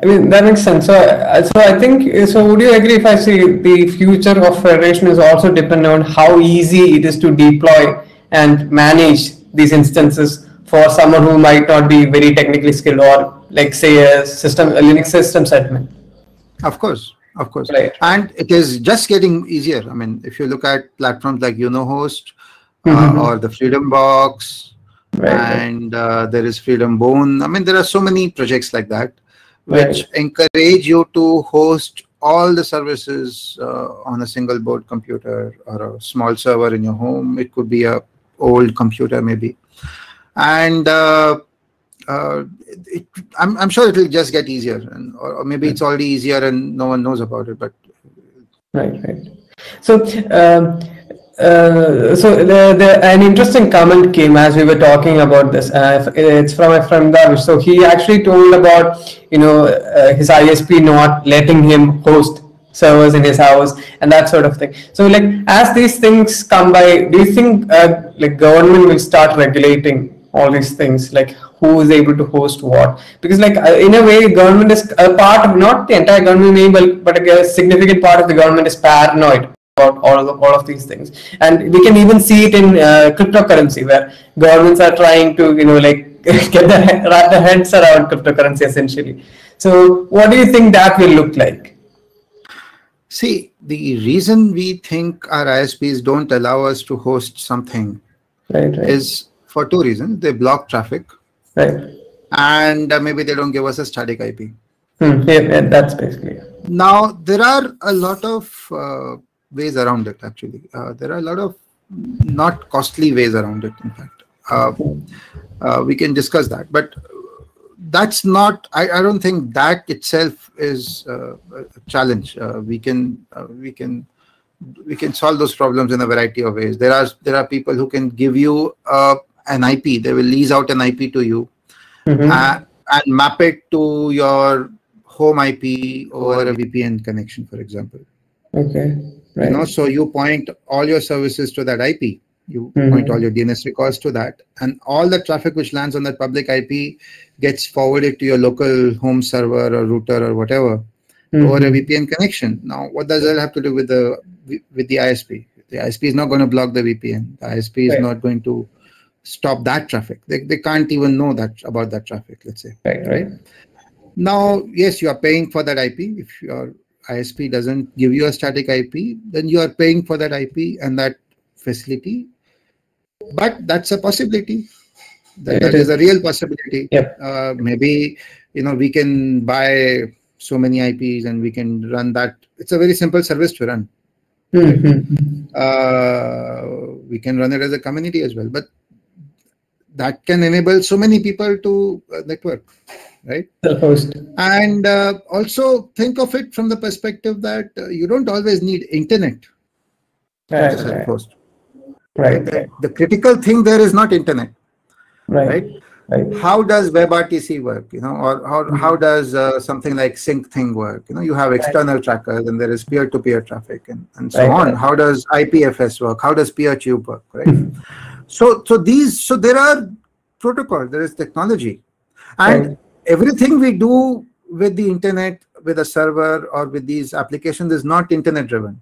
I mean, that makes sense. So, so I think, so would you agree if I say the future of federation is also dependent on how easy it is to deploy and manage these instances for someone who might not be very technically skilled, or like say a system, a Linux system admin? Of course, of course. Right. And it is just getting easier. I mean, if you look at platforms like Unohost mm-hmm. uh, or the Freedom Box, right, and uh, there is Freedom Bone. I mean, there are so many projects like that, which right. encourage you to host all the services uh, on a single board computer or a small server in your home. It could be a old computer maybe. And uh, uh, it, I'm, I'm sure it will just get easier, and or, or maybe right. it's already easier and no one knows about it. But right, right. So, um, uh, so the, the, an interesting comment came as we were talking about this. Uh, it's from a friend Davish. So he actually told about you know uh, his I S P not letting him host servers in his house and that sort of thing. So like as these things come by, do you think uh, like government will start regulating all these things, like who is able to host what? Because like uh, in a way, government is a part of, not the entire government maybe, but a significant part of the government is paranoid about all of, the, all of these things. And we can even see it in uh, cryptocurrency, where governments are trying to, you know, like get their, wrap their heads around cryptocurrency essentially. So what do you think that will look like? See, the reason we think our I S Ps don't allow us to host something right, right. is for two reasons. They block traffic, right, and uh, maybe they don't give us a static I P. Hmm. Yeah, yeah, that's basically it. Now, there are a lot of uh, ways around it, actually. Uh, there are a lot of not costly ways around it, in fact. Uh, uh, we can discuss that, but that's not, I, I don't think that itself is uh, a challenge. Uh, we can, uh, we can, we can solve those problems in a variety of ways. There are, there are people who can give you uh, an I P. They will lease out an I P to you mm-hmm. uh, and map it to your home I P over a V P N connection, for example. Okay. Right. You know, so you point all your services to that I P. You mm-hmm. point all your D N S records to that, and all the traffic which lands on that public I P gets forwarded to your local home server or router or whatever mm-hmm. over a V P N connection. Now, what does that have to do with the with the I S P? The I S P is not going to block the V P N. The I S P is right. not going to stop that traffic. They they can't even know that about that traffic. Let's say right, right. Now, yes, you are paying for that I P. If your I S P doesn't give you a static I P, then you are paying for that I P and that facility. But that's a possibility. That, that is a real possibility. Yep. Uh, maybe you know we can buy so many I Ps and we can run that. It's a very simple service to run. Mm-hmm. uh, we can run it as a community as well. But that can enable so many people to uh, network, right? Self-host. And uh, also think of it from the perspective that uh, you don't always need internet. Right. Self-host. Right. The, the critical thing there is not internet, right? Right. right. How does WebRTC work? You know, or how how does uh, something like Sync Thing work? You know, you have external right. trackers, and there is peer-to-peer traffic, and, and so right. on. How does I P F S work? How does PeerTube work? Right. Mm-hmm. So so these so there are protocols. There is technology, and right. everything we do with the internet, with a server, or with these applications is not internet-driven.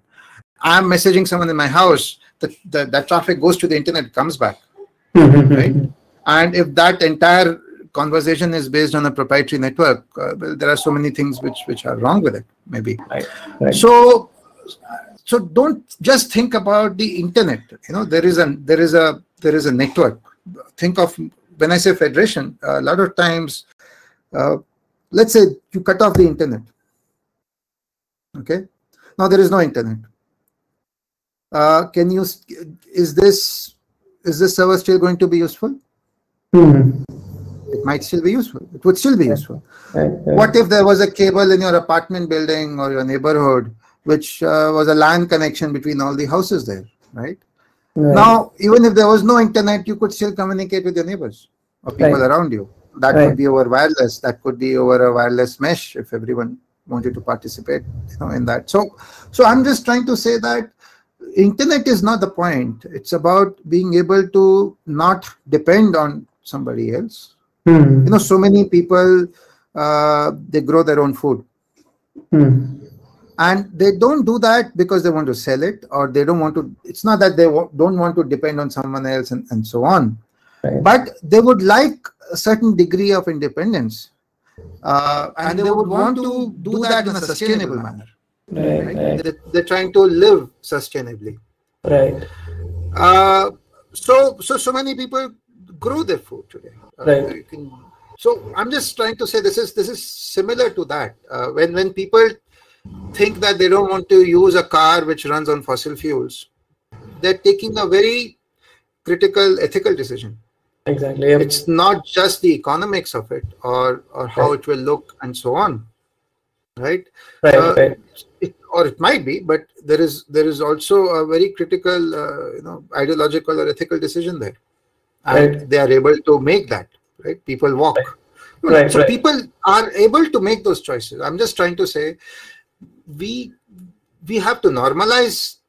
I'm messaging someone in my house. The, the, that traffic goes to the internet, comes back, right? And if that entire conversation is based on a proprietary network, uh, well, there are so many things which which are wrong with it, maybe. Right, right. So, so don't just think about the internet. You know, there is a there is a there is a network. Think of when I say federation. A lot of times, uh, let's say you cut off the internet. Okay, now there is no internet. Uh, can you is this is this server still going to be useful? Mm-hmm. It might still be useful. It would still be useful. Right, right. What if there was a cable in your apartment building or your neighborhood, which uh, was a LAN connection between all the houses there, right? Right? Now, even if there was no internet, you could still communicate with your neighbors or people right. around you. That right. could be over wireless. That could be over a wireless mesh if everyone wanted to participate, you know, in that. So, so I'm just trying to say that internet is not the point. It's about being able to not depend on somebody else. Mm. You know, so many people, uh, they grow their own food. Mm. And they don't do that because they want to sell it or they don't want to. It's not that they don't want to depend on someone else and, and so on. Right. But they would like a certain degree of independence. Uh, and, and they, they would want, want to do that in a sustainable manner. manner. Right, right. Right. They're, they're trying to live sustainably, right? Uh, so, so, so many people grow their food today. Uh, right. You can, so, I'm just trying to say this is this is similar to that. Uh, when when people think that they don't want to use a car which runs on fossil fuels, they're taking a very critical ethical decision. Exactly. Yep. It's not just the economics of it or or how right. it will look and so on. Right, right, uh, right. It, or it might be, but there is there is also a very critical, uh, you know, ideological or ethical decision there, and right. they are able to make that. Right, people walk. Right. You know, right, so right. people are able to make those choices. I'm just trying to say, we we have to normalize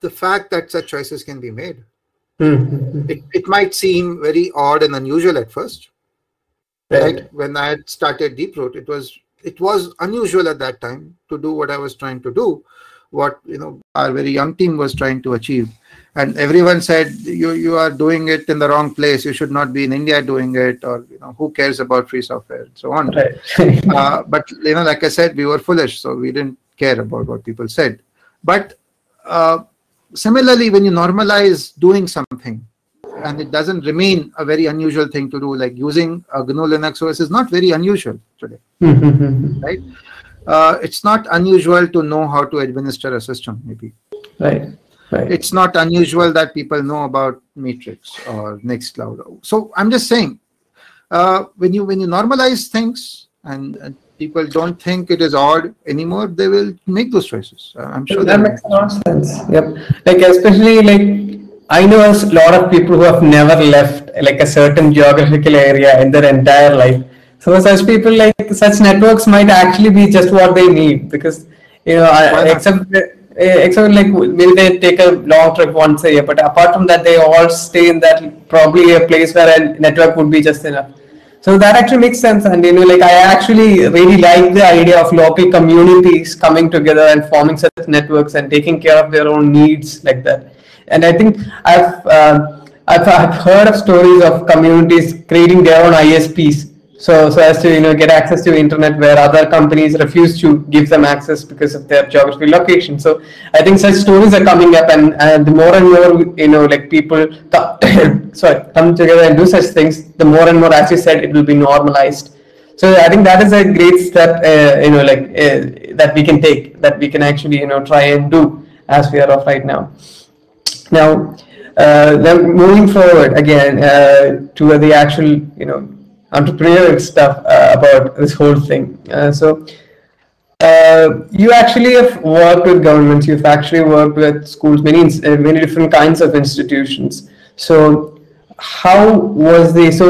the fact that such choices can be made. Mm-hmm. It it might seem very odd and unusual at first. Right, right? When I had started DeepRoot, it was. It was unusual at that time to do what I was trying to do, what you know our very young team was trying to achieve, and everyone said you you are doing it in the wrong place. You should not be in India doing it, or you know who cares about free software and so on. Right. uh, but you know, like I said, we were foolish, so we didn't care about what people said. But uh, similarly, when you normalize doing something, and it doesn't remain a very unusual thing to do, like using a G N U Linux O S is not very unusual today, right? Uh, it's not unusual to know how to administer a system, maybe. Right. Right. It's not unusual that people know about Matrix or Nextcloud. So I'm just saying, uh, when you when you normalize things and, and people don't think it is odd anymore, they will make those choices. I'm sure that makes a lot of sense. Yep. Like especially like. I know a lot of people who have never left like a certain geographical area in their entire life. So such people, like such networks might actually be just what they need, because you know, I, except except like maybe they take a long trip once a year, but apart from that, they all stay in that probably a place where a network would be just enough. So that actually makes sense. And you know, like I actually really like the idea of local communities coming together and forming such networks and taking care of their own needs like that. And I think I've uh, I've, I've heard of stories of communities creating their own I S Ps. So, so as to you know, get access to internet where other companies refuse to give them access because of their geography location. So, I think such stories are coming up, and, and the more and more you know, like people sorry come together and do such things, the more and more, as you said, it will be normalized. So, I think that is a great step, uh, you know, like uh, that we can take, that we can actually you know try and do as we are of right now. Now, uh, then moving forward again uh, to the actual you know. entrepreneurial stuff uh, about this whole thing. Uh, so, uh, you actually have worked with governments. You've actually worked with schools, many uh, many different kinds of institutions. So, how was the so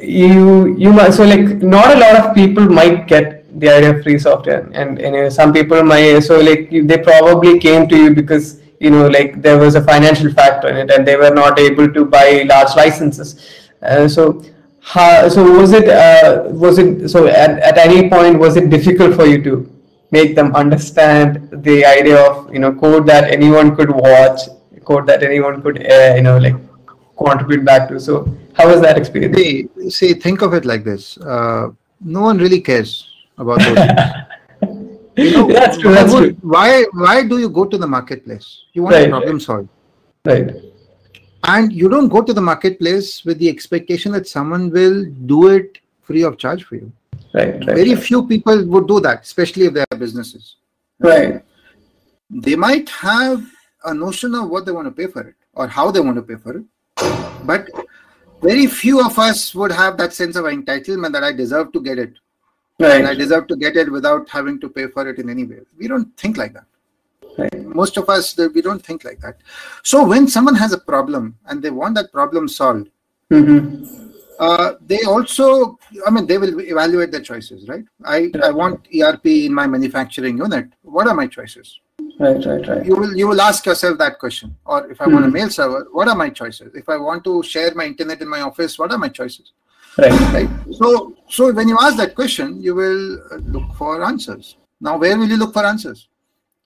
you you so like not a lot of people might get the idea of free software, and, and uh, some people might so like they probably came to you because you know like there was a financial factor in it, and they were not able to buy large licenses. Uh, so. How, so was it uh, was it so at, at any point was it difficult for you to make them understand the idea of you know code that anyone could watch, code that anyone could uh, you know like contribute back to? So how was that experience? See, see think of it like this: uh, no one really cares about those things. You know, that's true. That's why, true. Why why do you go to the marketplace? You want right, a problem right. solved, right? And you don't go to the marketplace with the expectation that someone will do it free of charge for you. Right. right Very right. few people would do that, especially if they are businesses. Right. They might have a notion of what they want to pay for it or how they want to pay for it, but very few of us would have that sense of entitlement that I deserve to get it. Right. And I deserve to get it without having to pay for it in any way. We don't think like that. Right. Most of us, we don't think like that. So when someone has a problem and they want that problem solved, mm-hmm. uh, they also, I mean, they will evaluate their choices, right? I, right? I want E R P in my manufacturing unit. What are my choices? Right, right, right. You will, you will ask yourself that question. Or if I mm-hmm. want a mail server, what are my choices? If I want to share my internet in my office, what are my choices? Right. right. So, so when you ask that question, you will look for answers. Now, where will you look for answers?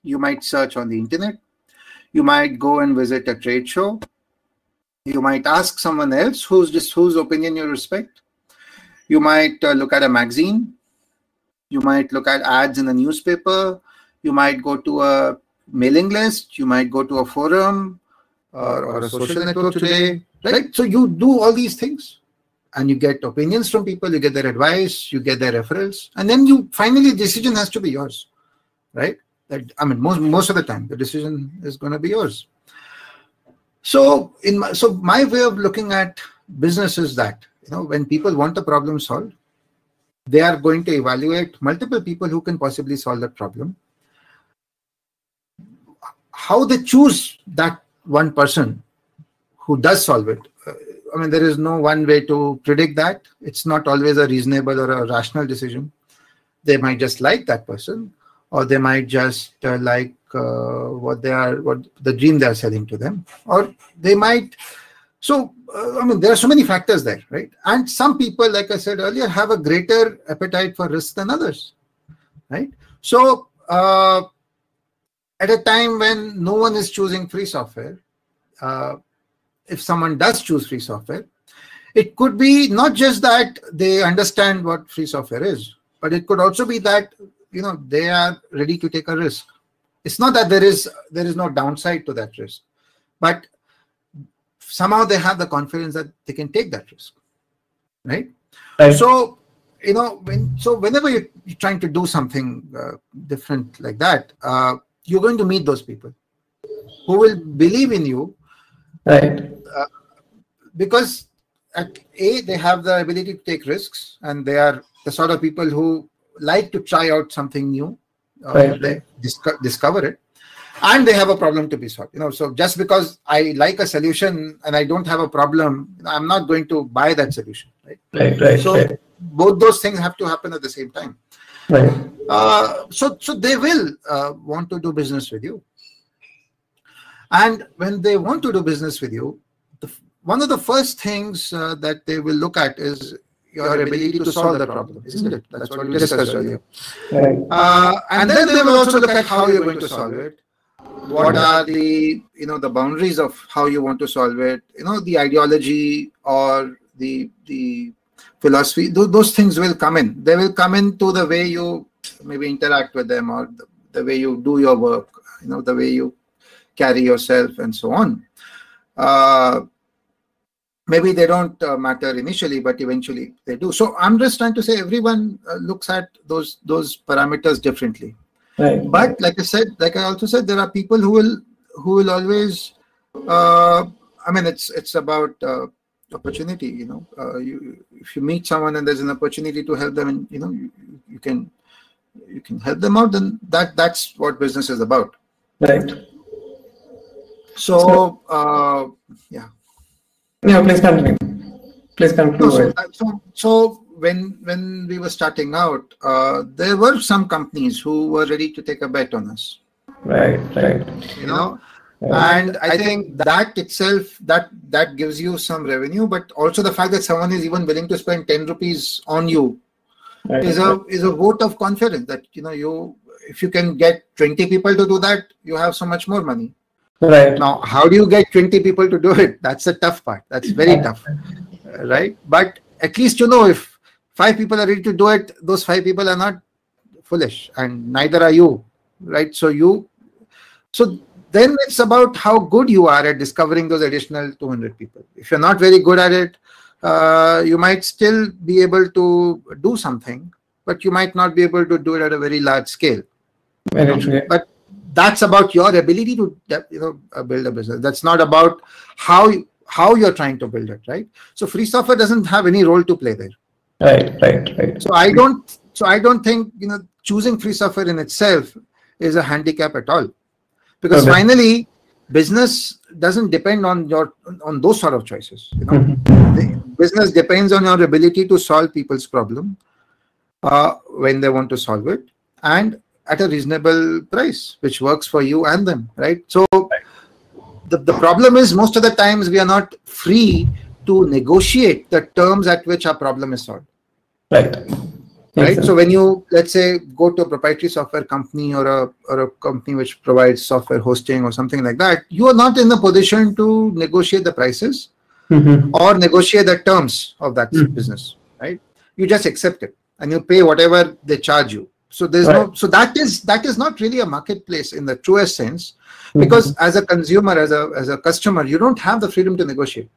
You might search on the internet. You might go and visit a trade show. You might ask someone else who's just whose opinion you respect. You might uh, look at a magazine. You might look at ads in the newspaper. You might go to a mailing list. You might go to a forum or, or a social, social network today. today. Right. So you do all these things, and you get opinions from people. You get their advice. You get their referrals, and then you finally the decision has to be yours, right? I mean, most most of the time, the decision is going to be yours. So, in my, so my way of looking at business is that you know when people want a problem solved, they are going to evaluate multiple people who can possibly solve that problem. How they choose that one person who does solve it, I mean, there is no one way to predict that. It's not always a reasonable or a rational decision. They might just like that person. Or they might just uh, like uh, what they are, what the dream they are selling to them. Or they might, so, uh, I mean, there are so many factors there, right? And some people, like I said earlier, have a greater appetite for risk than others, right? So, uh, at a time when no one is choosing free software, uh, if someone does choose free software, it could be not just that they understand what free software is, but it could also be that you know, they are ready to take a risk. It's not that there is there is no downside to that risk, but somehow they have the confidence that they can take that risk, right? right. So, you know, when so whenever you're trying to do something uh, different like that, uh, you're going to meet those people who will believe in you, right? Uh, because at A, they have the ability to take risks, and they are the sort of people who like to try out something new, uh, right. they disco discover it, and they have a problem to be solved. You know, so just because I like a solution and I don't have a problem, I'm not going to buy that solution, right? Right, right. So right. both those things have to happen at the same time. Right. Uh, so, so they will uh, want to do business with you, And when they want to do business with you, the, one of the first things uh, that they will look at is your ability to solve the problem, isn't it? That's what we discussed earlier. Right. Uh, and then they will also look at how you're going to solve it. What are the, you know, the boundaries of how you want to solve it? You know, the ideology or the the philosophy. Those, those things will come in. They will come into the way you maybe interact with them, or the, the way you do your work. You know, the way you carry yourself and so on. Uh, Maybe they don't uh, matter initially, but eventually they do. So I'm just trying to say everyone uh, looks at those those parameters differently. Right. But like I said, like I also said, there are people who will who will always. Uh, I mean, it's it's about uh, opportunity. You know, uh, you if you meet someone and there's an opportunity to help them, and you know you, you can you can help them out. Then that that's what business is about. Right. So uh, yeah. Yeah, please continue. Please conclude. No, so, so when when we were starting out, uh, there were some companies who were ready to take a bet on us. Right, right. You know, yeah. And I think that itself that that gives you some revenue, but also the fact that someone is even willing to spend ten rupees on you right, is a right. is a vote of confidence that you know you if you can get twenty people to do that, you have so much more money. Right. Now, how do you get twenty people to do it? That's the tough part. That's very tough, right? But at least you know if five people are ready to do it, those five people are not foolish, and neither are you, right? So you, so then it's about how good you are at discovering those additional two hundred people. If you're not very good at it, uh, you might still be able to do something, but you might not be able to do it at a very large scale. Very true. But that's about your ability to you know build a business. That's not about how how you're trying to build it, right? So free software doesn't have any role to play there. Right, right, right. So I don't so I don't think you know choosing free software in itself is a handicap at all, because okay. finally business doesn't depend on your on those sort of choices. You know, mm-hmm. business depends on your ability to solve people's problem uh, when they want to solve it, and at a reasonable price, which works for you and them, right? So the, the problem is most of the times we are not free to negotiate the terms at which our problem is solved. Right. Right. So, so when you, let's say, go to a proprietary software company or a, or a company which provides software hosting or something like that, you are not in the position to negotiate the prices mm-hmm. or negotiate the terms of that mm-hmm. business, right? You just accept it and you pay whatever they charge you. So there's right. no so that is that is not really a marketplace in the truest sense, because mm-hmm. as a consumer, as a as a customer, you don't have the freedom to negotiate.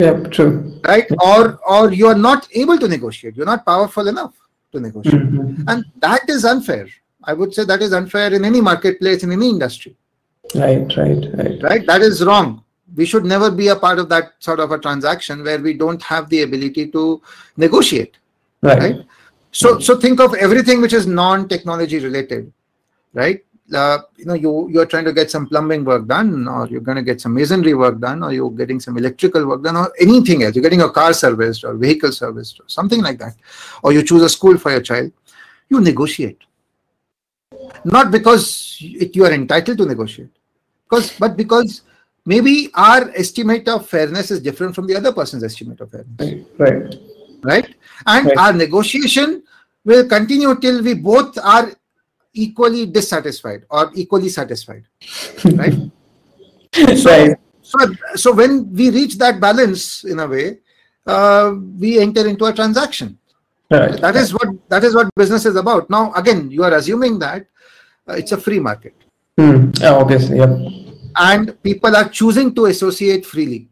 Yeah, true. Right? Or or you are not able to negotiate. You're not powerful enough to negotiate. Mm-hmm. And that is unfair. I would say that is unfair in any marketplace, in any industry. Right, right, right. Right? That is wrong. We should never be a part of that sort of a transaction where we don't have the ability to negotiate. Right. right? So, so think of everything which is non-technology related, right? Uh, you know, you, you're trying to get some plumbing work done, or you're going to get some masonry work done, or you're getting some electrical work done, or anything else. You're getting your car serviced or vehicle serviced or something like that. Or you choose a school for your child. You negotiate. Not because it, you are entitled to negotiate, because, but because maybe our estimate of fairness is different from the other person's estimate of fairness. Right. Right? And right. our negotiation will continue till we both are equally dissatisfied or equally satisfied, right? so, so, so when we reach that balance, in a way, uh, we enter into a transaction. Right. That is what that is what business is about. Now, again, you are assuming that uh, it's a free market. Mm. Yeah, obviously, yeah. And people are choosing to associate freely.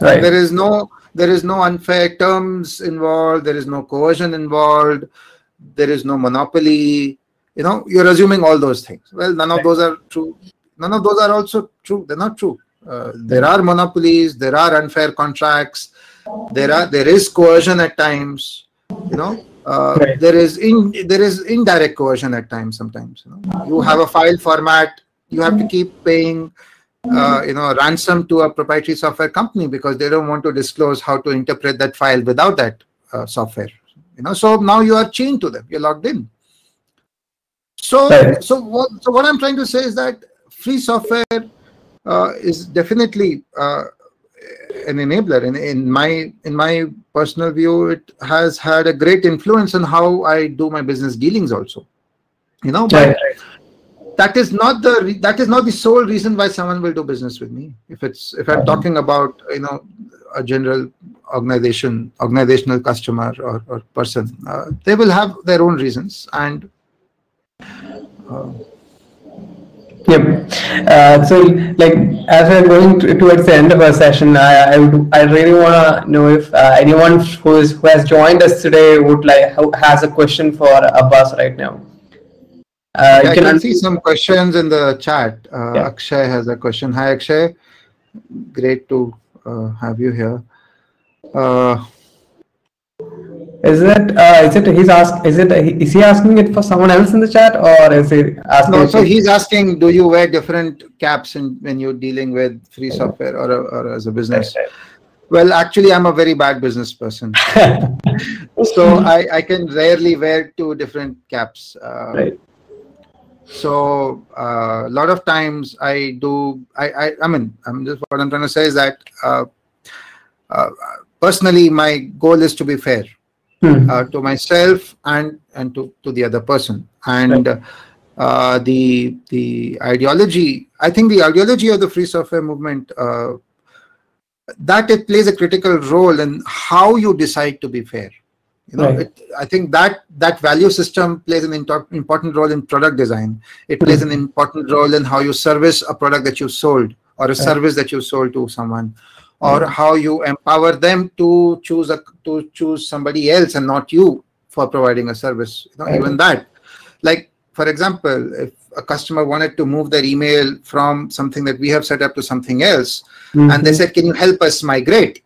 Right. There is no. There is no unfair terms involved. There is no coercion involved. There is no monopoly. You know, you're assuming all those things. Well, none of those are true. None of those are also true. They're not true. Uh, there are monopolies. There are unfair contracts. There are there is coercion at times. You know, uh, right. there is in there is indirect coercion at times. Sometimes you know, you have a file format. You have to keep paying. Uh, you know, ransom to a proprietary software company because they don't want to disclose how to interpret that file without that uh, software. You know, so now you are chained to them. You're locked in. So, right. so what? So what I'm trying to say is that free software uh, is definitely uh, an enabler. And in my in my personal view, it has had a great influence on how I do my business dealings also. You know, but right, right. that is not the re that is not the sole reason why someone will do business with me. If it's if I'm mm-hmm. talking about, you know, a general organization, organizational customer or, or person, uh, they will have their own reasons. And uh, yep. Uh, so, like, as we're going to, towards the end of our session, I I, would, I really want to know if uh, anyone who's who has joined us today would like has a question for Abhas right now. Uh, yeah, you can I can see some questions in the chat. Uh, yeah. Akshay has a question. Hi, Akshay. Great to uh, have you here. Uh, Is it? Uh, is it? He's asked. Is it? Is he asking it for someone else in the chat, or is he asking? No. So he's asking, do you wear different caps in, when you're dealing with free software or, a, or as a business? Right, right. Well, actually, I'm a very bad business person, so I I can rarely wear two different caps. Uh, right. So a uh, lot of times I do. I I I mean, I'm just what I'm trying to say is that uh, uh, personally, my goal is to be fair. Uh, to myself and and to to the other person, and right. uh, the the ideology. I think the ideology of the free software movement, uh, that it plays a critical role in how you decide to be fair. You know, right. it, I think that that value system plays an important role in product design. It plays an important role in how you service a product that you sold or a right. service that you sold to someone. Or how you empower them to choose a to choose somebody else and not you for providing a service. You know, right. Even that, like for example, if a customer wanted to move their email from something that we have set up to something else, mm-hmm. and they said, "Can you help us migrate?"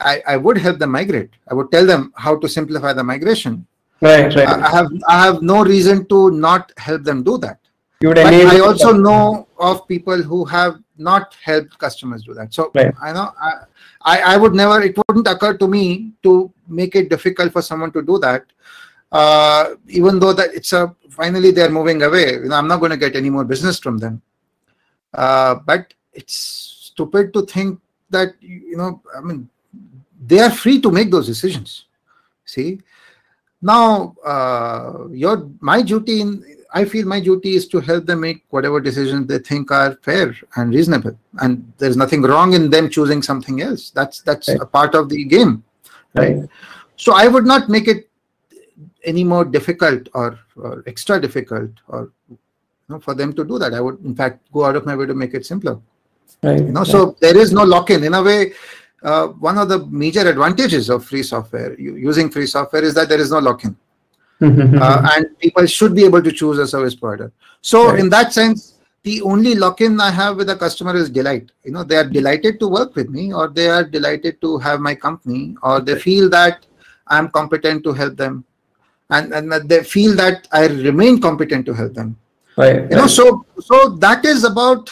I I would help them migrate. I would tell them how to simplify the migration. Right, right. I, I have I have no reason to not help them do that. You would but I also know of people who have not helped customers do that. So right. I know I, I I would never. It wouldn't occur to me to make it difficult for someone to do that. Uh, even though that it's a finally they're moving away. You know, I'm not going to get any more business from them. Uh, but it's stupid to think that, you know. I mean, they are free to make those decisions. See, now uh, your my duty in. I feel my duty is to help them make whatever decisions they think are fair and reasonable, and there's nothing wrong in them choosing something else. That's that's right. a part of the game, right? right? So I would not make it any more difficult or, or extra difficult, or you know, for them to do that. I would, in fact, go out of my way to make it simpler. Right. You know, right. so there is no lock-in. In a way, uh, one of the major advantages of free software, using free software, is that there is no lock-in. uh, and people should be able to choose a service provider. So right. in that sense, the only lock-in I have with a customer is delight. You know, they are delighted to work with me, or they are delighted to have my company, or they right. feel that I'm competent to help them, and and they feel that I remain competent to help them. Right. You know, so so that is about,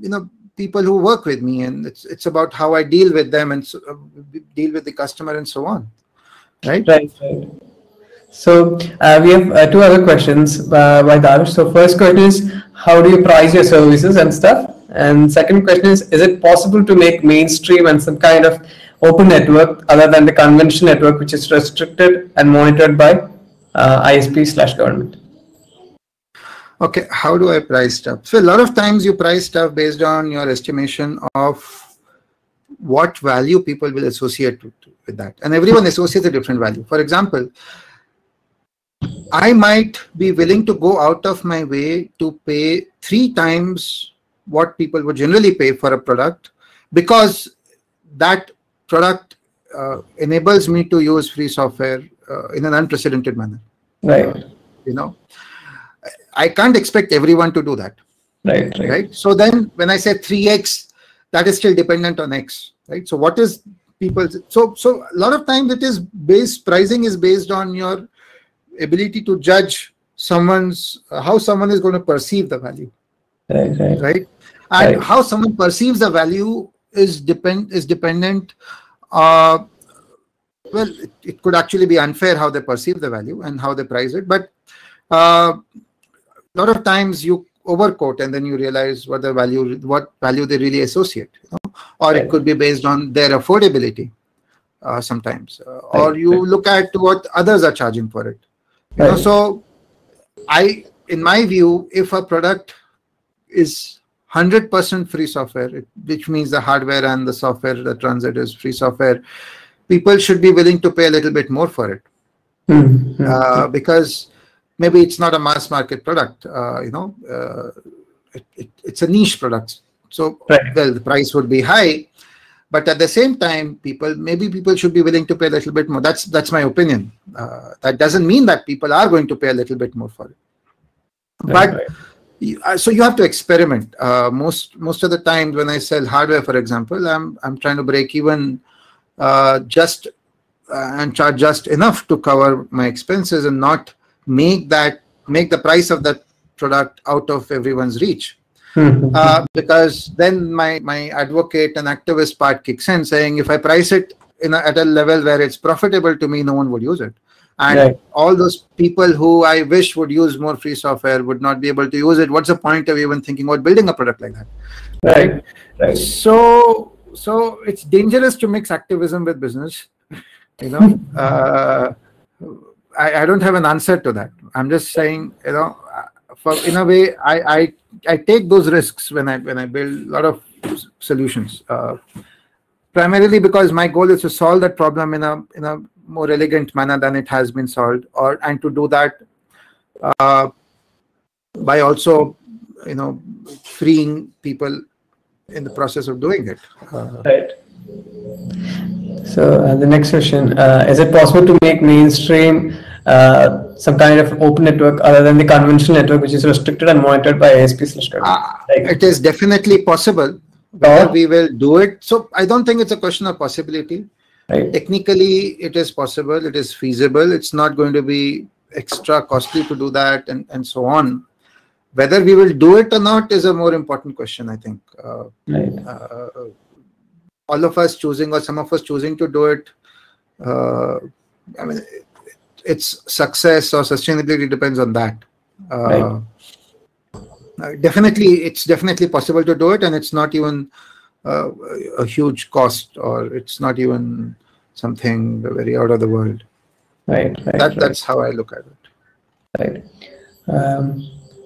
you know, people who work with me, and it's it's about how I deal with them and so, uh, deal with the customer and so on. Right. Right. right. So uh, we have uh, two other questions uh, by Darush. So first question is, how do you price your services and stuff? And second question is, is it possible to make mainstream and some kind of open network other than the conventional network, which is restricted and monitored by uh, I S P slash government? Okay, how do I price stuff? So a lot of times you price stuff based on your estimation of what value people will associate to, to, with that. And everyone associates a different value. For example, I might be willing to go out of my way to pay three times what people would generally pay for a product, because that product uh, enables me to use free software uh, in an unprecedented manner. Right. Uh, you know, I can't expect everyone to do that. Right, right. Right. So then, when I say three X, that is still dependent on X. Right. So what is people's? So so a lot of times it is based pricing is based on your ability to judge someone's uh, how someone is going to perceive the value, right, right. right? And right. how someone perceives the value is depend is dependent. Uh, well, it, it could actually be unfair how they perceive the value and how they price it. But a uh, lot of times you overcoat, and then you realize what the value, what value they really associate. You know? Or right. It could be based on their affordability uh, sometimes. Uh, right. Or you right. look at what others are charging for it. You right. know, so I, in my view, if a product is one hundred percent free software, it, which means the hardware and the software that runs it is free software, people should be willing to pay a little bit more for it. Mm-hmm. uh, because maybe it's not a mass market product, uh, you know, uh, it, it, it's a niche product. So right. well, the price would be high, but at the same time, people, maybe people should be willing to pay a little bit more. That's, that's my opinion. Uh, that doesn't mean that people are going to pay a little bit more for it. But right. you, uh, so you have to experiment. Uh, most, most of the time when I sell hardware, for example, I'm, I'm trying to break even uh, just uh, and charge just enough to cover my expenses and not make that make the price of that product out of everyone's reach, uh, because then my my advocate and activist part kicks in, saying if I price it in a, at a level where it's profitable to me, no one would use it, and right. all those people who I wish would use more free software would not be able to use it. What's the point of even thinking about building a product like that? Right. Right. So so it's dangerous to mix activism with business. You know. uh, I, I don't have an answer to that. I'm just saying, you know, for, in a way, I, I I take those risks when I when I build a lot of solutions, uh, primarily because my goal is to solve that problem in a in a more elegant manner than it has been solved, or and to do that uh, by also, you know, freeing people in the process of doing it. Uh, right. So uh, the next question, uh, is it possible to make mainstream uh, some kind of open network other than the conventional network, which is restricted and monitored by A S P? Uh, like, it is definitely possible. Whether we will do it. So I don't think it's a question of possibility. Right. Technically, it is possible. It is feasible. It's not going to be extra costly to do that, and, and so on. Whether we will do it or not is a more important question, I think. Uh, right. uh, All of us choosing, or some of us choosing to do it, uh, I mean, it, its success or sustainability depends on that. Uh, right. Definitely, it's definitely possible to do it, and it's not even uh, a huge cost, or it's not even something very out of the world. Right. right that right. That's how I look at it. Right. Um,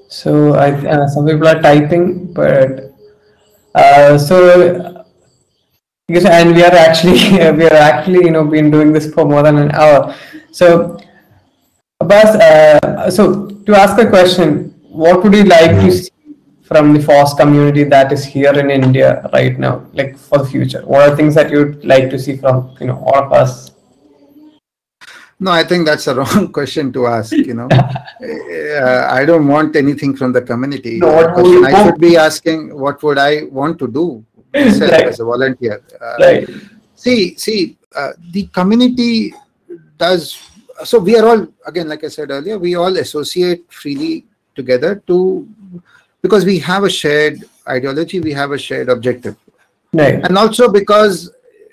so I uh, some people are typing, but uh, so. Because, and we are actually we are actually you know been doing this for more than an hour. So, Abhas, uh, so to ask a question, what would you like to see from the FOSS community that is here in India right now, like for the future? What are things that you'd like to see from you know all of us? No, I think that's a wrong question to ask. You know, uh, I don't want anything from the community. No, what would you I should be asking, what would I want to do? Myself right. as a volunteer. Uh, right. See, see, uh, the community does, so we are all, again, like I said earlier, we all associate freely together to, because we have a shared ideology, we have a shared objective. Right. And also because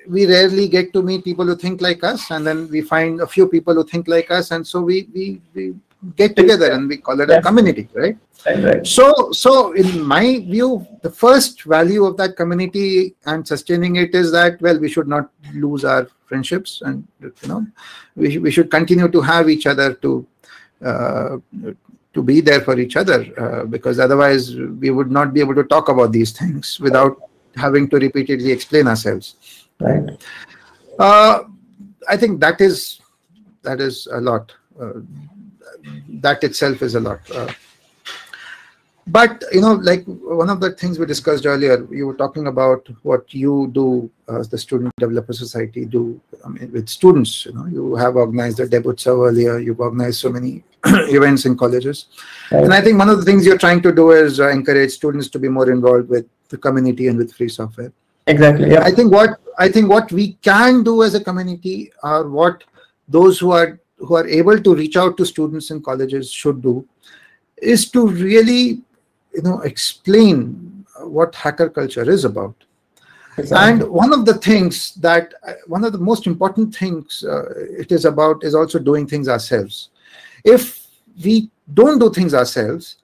we rarely get to meet people who think like us, and then we find a few people who think like us, and so we, we, we get together and we call it yes. a community, right? Right, right? So, so in my view, the first value of that community and sustaining it is that, well, we should not lose our friendships, and you know, we we should continue to have each other, to uh, to be there for each other, uh, because otherwise we would not be able to talk about these things without having to repeatedly explain ourselves. Right. Uh, I think that is that is a lot. Uh, That itself is a lot. Uh, but, you know, like one of the things we discussed earlier, you were talking about what you do, uh, the Student Developers Society do I mean, with students. You know, you have organized a Debutsav earlier, you've organized so many events in colleges. Right. And I think one of the things you're trying to do is uh, encourage students to be more involved with the community and with free software. Exactly. Yeah. I think what I think what we can do as a community, are what those who are who are able to reach out to students in colleges should do, is to really, you know, explain what hacker culture is about. Exactly. And one of the things that, one of the most important things uh, it is about is also doing things ourselves. If we don't do things ourselves,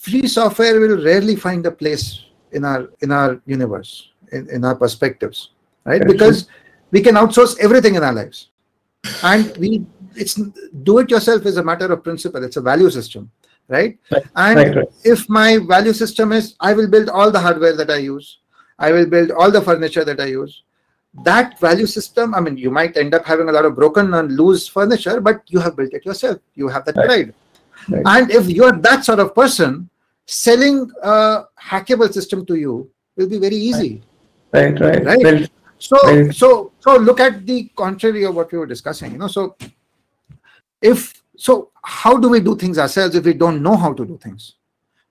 free software will rarely find a place in our in our universe, in, in our perspectives, right? That's because true. We can outsource everything in our lives, and we it's do it yourself is a matter of principle. It's a value system, right? Right. And right, right. If my value system is I will build all the hardware that I use, I will build all the furniture that I use. That value system, I mean, you might end up having a lot of broken and loose furniture, but you have built it yourself. You have that pride. Right. Right. And if you're that sort of person, selling a hackable system to you will be very easy. Right, right. Right. Well, so, well. so, so look at the contrary of what we were discussing. You know, so if so, how do we do things ourselves if we don't know how to do things,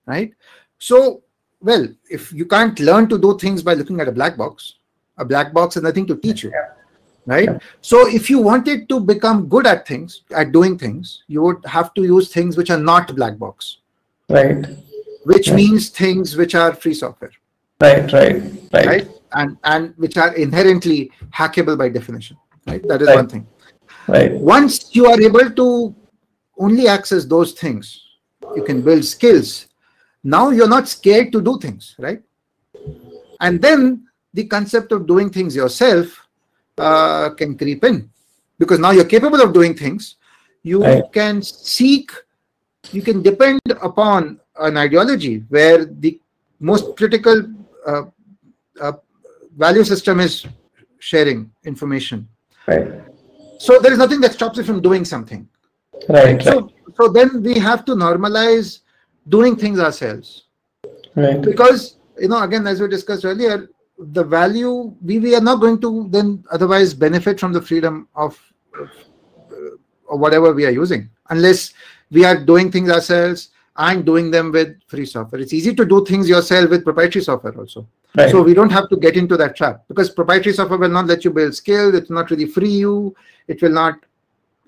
right? So, well, if you can't learn to do things by looking at a black box. A black box has nothing to teach you, right? Yeah. So if you wanted to become good at things, at doing things, you would have to use things which are not black box, right? Which right. means things which are free software, right, right, right, right, and and which are inherently hackable by definition, right? That is right. one thing. Right. Once you are able to only access those things, you can build skills. Now you're not scared to do things, right? And then the concept of doing things yourself uh, can creep in, because now you're capable of doing things. You right. can seek, you can depend upon an ideology where the most critical uh, uh, value system is sharing information. Right. So there is nothing that stops you from doing something. Right. right. So, so then we have to normalize doing things ourselves. Right. Because, you know, again, as we discussed earlier, the value we, we are not going to then otherwise benefit from the freedom of uh, or whatever we are using unless we are doing things ourselves and doing them with free software. It's easy to do things yourself with proprietary software also, right. So we don't have to get into that trap, because proprietary software will not let you build skill. It's not really free you. It will not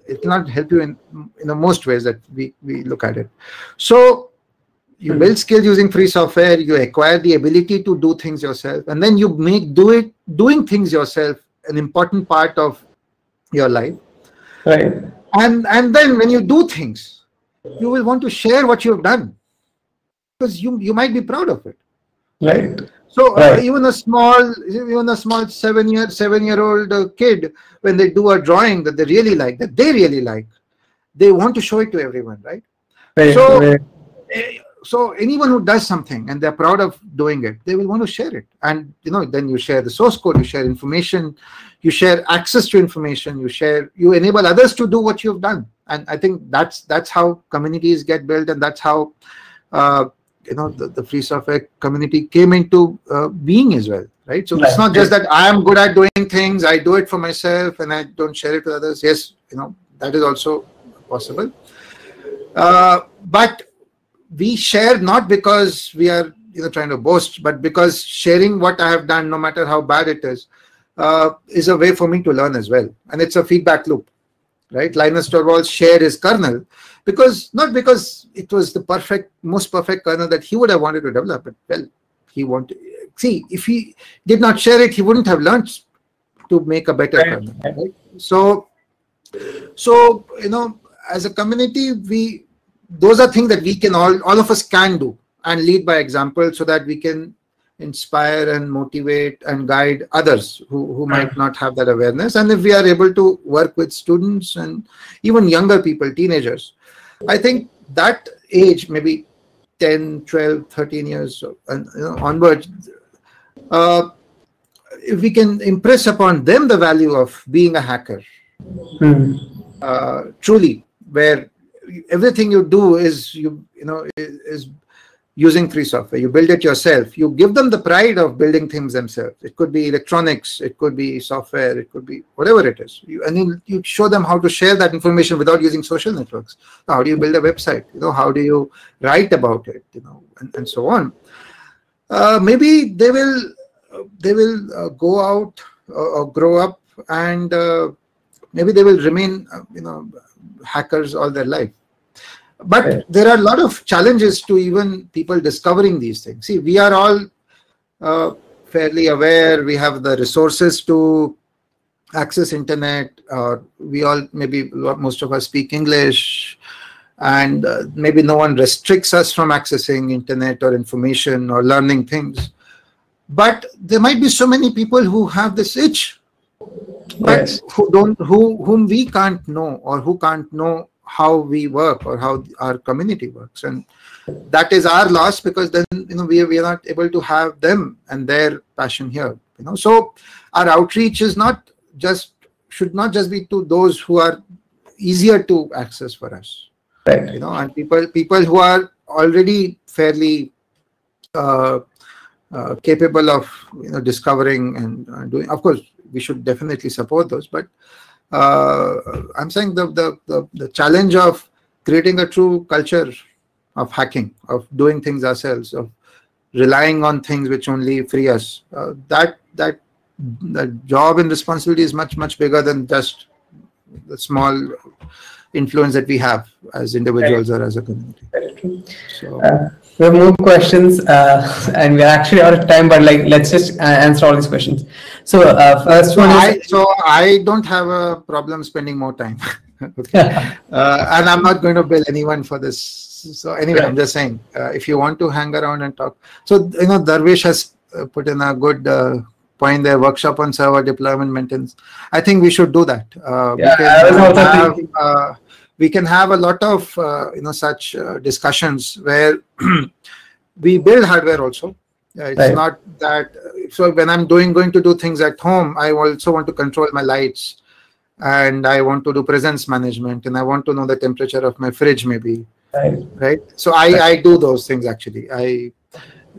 it will not help you in in the most ways that we we look at it. So you build skills using free software, you acquire the ability to do things yourself, and then you make do it, doing things yourself an important part of your life. Right. And, and then when you do things, you will want to share what you've done, because you, you might be proud of it. Right. So right. Uh, even a small, even a small seven-year, seven-year-old uh, kid, when they do a drawing that they really like, that they really like, they want to show it to everyone, right? Right. So, right. Uh, So anyone who does something and they're proud of doing it, they will want to share it. And, you know, then you share the source code, you share information, you share access to information, you share, you enable others to do what you've done. And I think that's that's how communities get built, and that's how, uh, you know, the, the free software community came into uh, being as well, right? So right. It's not just that I am good at doing things, I do it for myself and I don't share it with others. Yes, you know, that is also possible. Uh, but we share not because we are, you know, trying to boast, but because sharing what I have done, no matter how bad it is, uh, is a way for me to learn as well. And it's a feedback loop, right? Linus Torvalds shared his kernel, because not because it was the perfect, most perfect kernel that he would have wanted to develop, but well, he wanted, see, if he did not share it, he wouldn't have learned to make a better kernel. Right? So, so, you know, as a community, we, those are things that we can all, all of us can do and lead by example, so that we can inspire and motivate and guide others who, who might not have that awareness. And if we are able to work with students and even younger people, teenagers, I think that age, maybe ten, twelve, thirteen years and, you know, onwards, uh, if we can impress upon them the value of being a hacker, hmm. uh, truly, where everything you do is you you know is, is using free software. You build it yourself. You give them the pride of building things themselves. It could be electronics, it could be software, it could be whatever it is. You, and then you show them how to share that information without using social networks. How do you build a website? You know, how do you write about it? You know, and, and so on. Uh, maybe they will they will uh, go out or, or grow up, and uh, maybe they will remain uh, you know hackers all their life. But right. there are a lot of challenges to even people discovering these things. See, we are all uh, fairly aware. We have the resources to access internet. Uh, we all, maybe most of us speak English. and uh, maybe no one restricts us from accessing internet or information or learning things. But there might be so many people who have this itch, but yes. who don't, who whom we can't know, or who can't know how we work or how our community works, and that is our loss, because then you know we we are not able to have them and their passion here. You know, so our outreach is not just should not just be to those who are easier to access for us, right? You know, and people people who are already fairly Uh, Uh, capable of you know discovering and uh, doing. Of course, we should definitely support those. But uh, I'm saying the, the the the challenge of creating a true culture of hacking, of doing things ourselves, of relying on things which only free us. Uh, that that the job and responsibility is much much bigger than just the small influence that we have as individuals or as a community. Very true. So. Uh, We have more questions, uh, and we're actually out of time. But like, let's just answer all these questions. So uh, first one. I, is so I don't have a problem spending more time, okay. uh, and I'm not going to bill anyone for this. So anyway, right. I'm just saying, uh, if you want to hang around and talk, so you know, Darwish has uh, put in a good uh, point there. Workshop on server deployment maintenance. I think we should do that. Uh, yeah, I was also have, thinking. Uh, We can have a lot of uh, you know such uh, discussions where we build hardware also. Uh, it's right. not that so when I'm doing going to do things at home, I also want to control my lights, and I want to do presence management, and I want to know the temperature of my fridge maybe. Right. Right. So I right. I do those things actually. I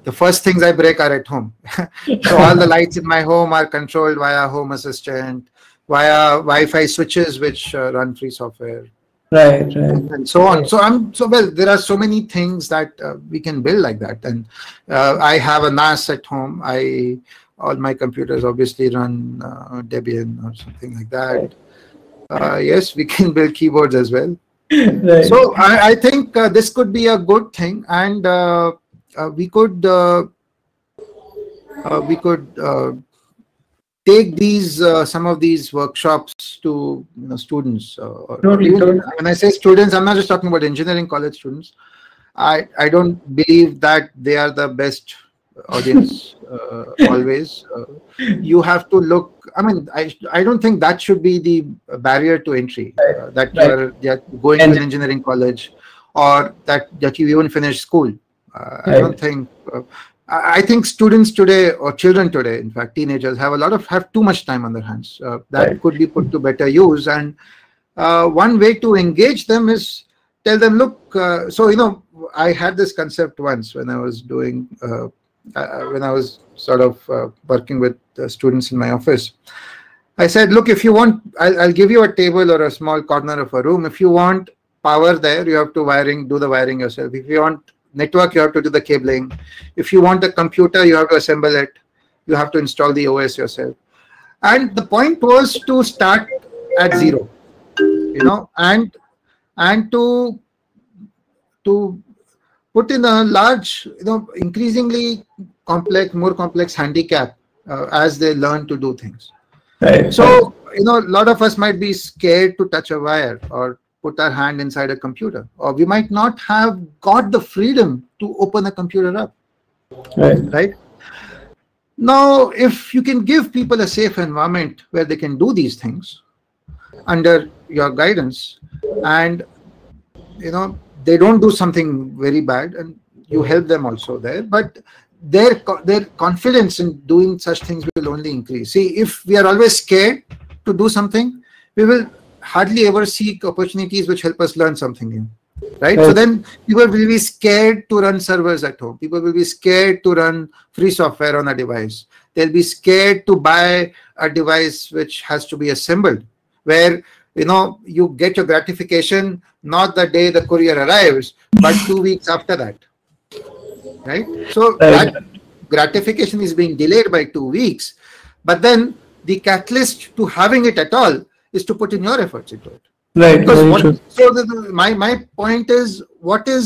the first things I break are at home. So all the lights in my home are controlled via Home Assistant, via Wi-Fi switches which uh, run free software. Right, right, and so on. So I'm so well. There are so many things that uh, we can build like that. And uh, I have a N A S at home. I all my computers obviously run uh, Debian or something like that. Right. Uh, yes, we can build keyboards as well. Right. So I, I think uh, this could be a good thing, and uh, uh, we could uh, uh, we could. Uh, Take these uh, some of these workshops to you know, students. Uh, or totally, even, totally. When I say students, I'm not just talking about engineering college students. I I don't believe that they are the best audience uh, always. Uh, you have to look. I mean, I I don't think that should be the barrier to entry. Uh, that right. you're, you're going and to an engineering college, or that that you even finish school. Uh, right. I don't think. Uh, I think students today, or children today, in fact, teenagers have a lot of have too much time on their hands. Uh, that right. could be put to better use. And uh, one way to engage them is tell them, look. Uh, so you know, I had this concept once when I was doing, uh, uh, when I was sort of uh, working with uh, students in my office. I said, look, if you want, I'll, I'll give you a table or a small corner of a room. If you want power there, you have to wiring, do the wiring yourself. If you want network, you have to do the cabling. If you want a computer, you have to assemble it. You have to install the O S yourself. And the point was to start at zero, you know, and and to to put in a large, you know, increasingly complex, more complex handicap uh, as they learn to do things. Right. So you know, a lot of us might be scared to touch a wire or put our hand inside a computer, or we might not have got the freedom to open a computer up, right? Right. Now, if you can give people a safe environment where they can do these things under your guidance, and you know they don't do something very bad, and you help them also there, but their their confidence in doing such things will only increase. See, if we are always scared to do something, we will hardly ever seek opportunities which help us learn something new, right? Okay. So then people will be scared to run servers at home. People will be scared to run free software on a device. They'll be scared to buy a device which has to be assembled, where you know you get your gratification not the day the courier arrives, but two weeks after that, right? So that gratification is being delayed by two weeks, but then the catalyst to having it at all is to put in your efforts into it. Right. Because what, so the, the, my my point is, what is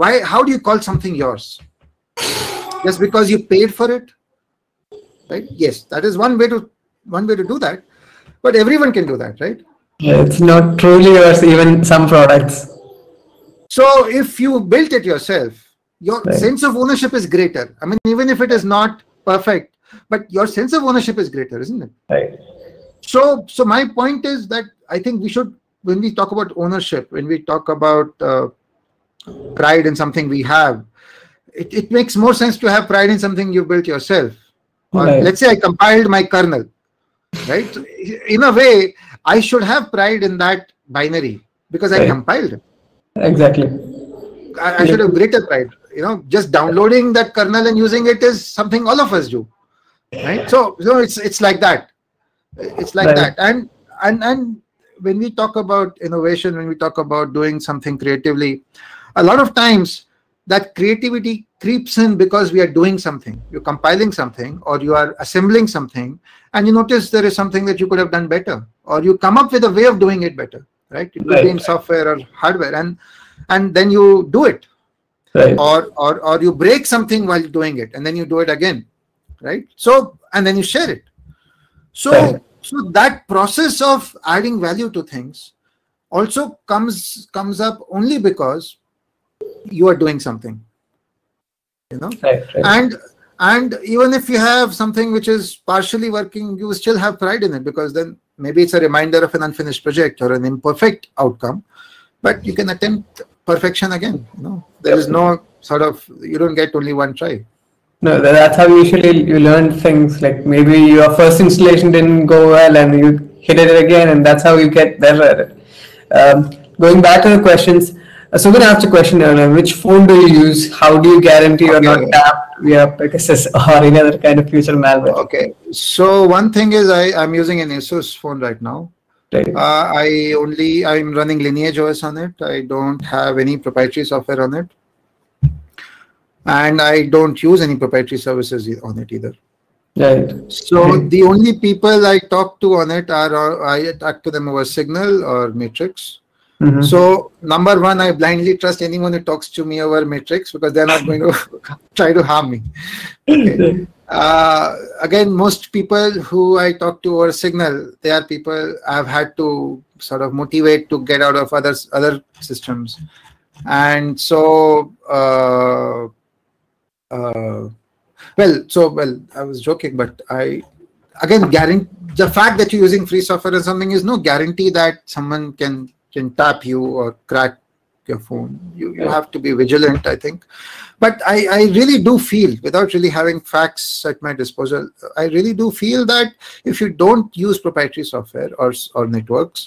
why? How do you call something yours? Just because you paid for it, right? Yes, that is one way to one way to do that. But everyone can do that, right? Yeah, it's not truly yours, even some products. So if you built it yourself, your right. sense of ownership is greater. I mean, even if it is not perfect, but your sense of ownership is greater, isn't it? Right. So, so my point is that I think we should, when we talk about ownership, when we talk about uh, pride in something we have, it, it makes more sense to have pride in something you built yourself. Or right. let's say I compiled my kernel, right? In a way, I should have pride in that binary because right. I compiled it. Exactly. I, I should have greater pride. You know, just downloading that kernel and using it is something all of us do, right? So, so it's it's like that. It's like right. that. And and and when we talk about innovation, when we talk about doing something creatively, a lot of times that creativity creeps in because we are doing something. You're compiling something, or you are assembling something, and you notice there is something that you could have done better, or you come up with a way of doing it better. Right? It could right. be in software or hardware, and and then you do it, right. or or or you break something while doing it, and then you do it again, right? So and then you share it. So right. so that process of adding value to things also comes comes up only because you are doing something, you know. Right, right. And and even if you have something which is partially working, you still have pride in it because then. Maybe it's a reminder of an unfinished project or an imperfect outcome, but you can attempt perfection again. You know, there is no sort of, you don't get only one try. No, that's how usually you learn things. Like maybe your first installation didn't go well and you hit it again, and that's how you get better at it. Um, going back to the questions, uh, so I'm going to ask a question earlier. Which phone do you use? How do you guarantee you're okay. not tapped? Yeah, Pegasus or any other kind of future malware. Okay, so one thing is I I'm using an ASUS phone right now. Right. Uh, I only I'm running Lineage O S on it. I don't have any proprietary software on it, and I don't use any proprietary services on it either. Right. So right. the only people I talk to on it are, are I talk to them over Signal or Matrix. Mm-hmm. So number one, I blindly trust anyone who talks to me over Matrix because they're not going to try to harm me. Okay. Uh, again, most people who I talk to over Signal, they are people I've had to sort of motivate to get out of other other systems, and so uh, uh, well, so well, I was joking, but I. Again, guarantee the fact that you're using free software or something is no guarantee that someone can. can tap you or crack your phone. You, you yeah. have to be vigilant, I think. But I, I really do feel, without really having facts at my disposal, I really do feel that if you don't use proprietary software or, or networks,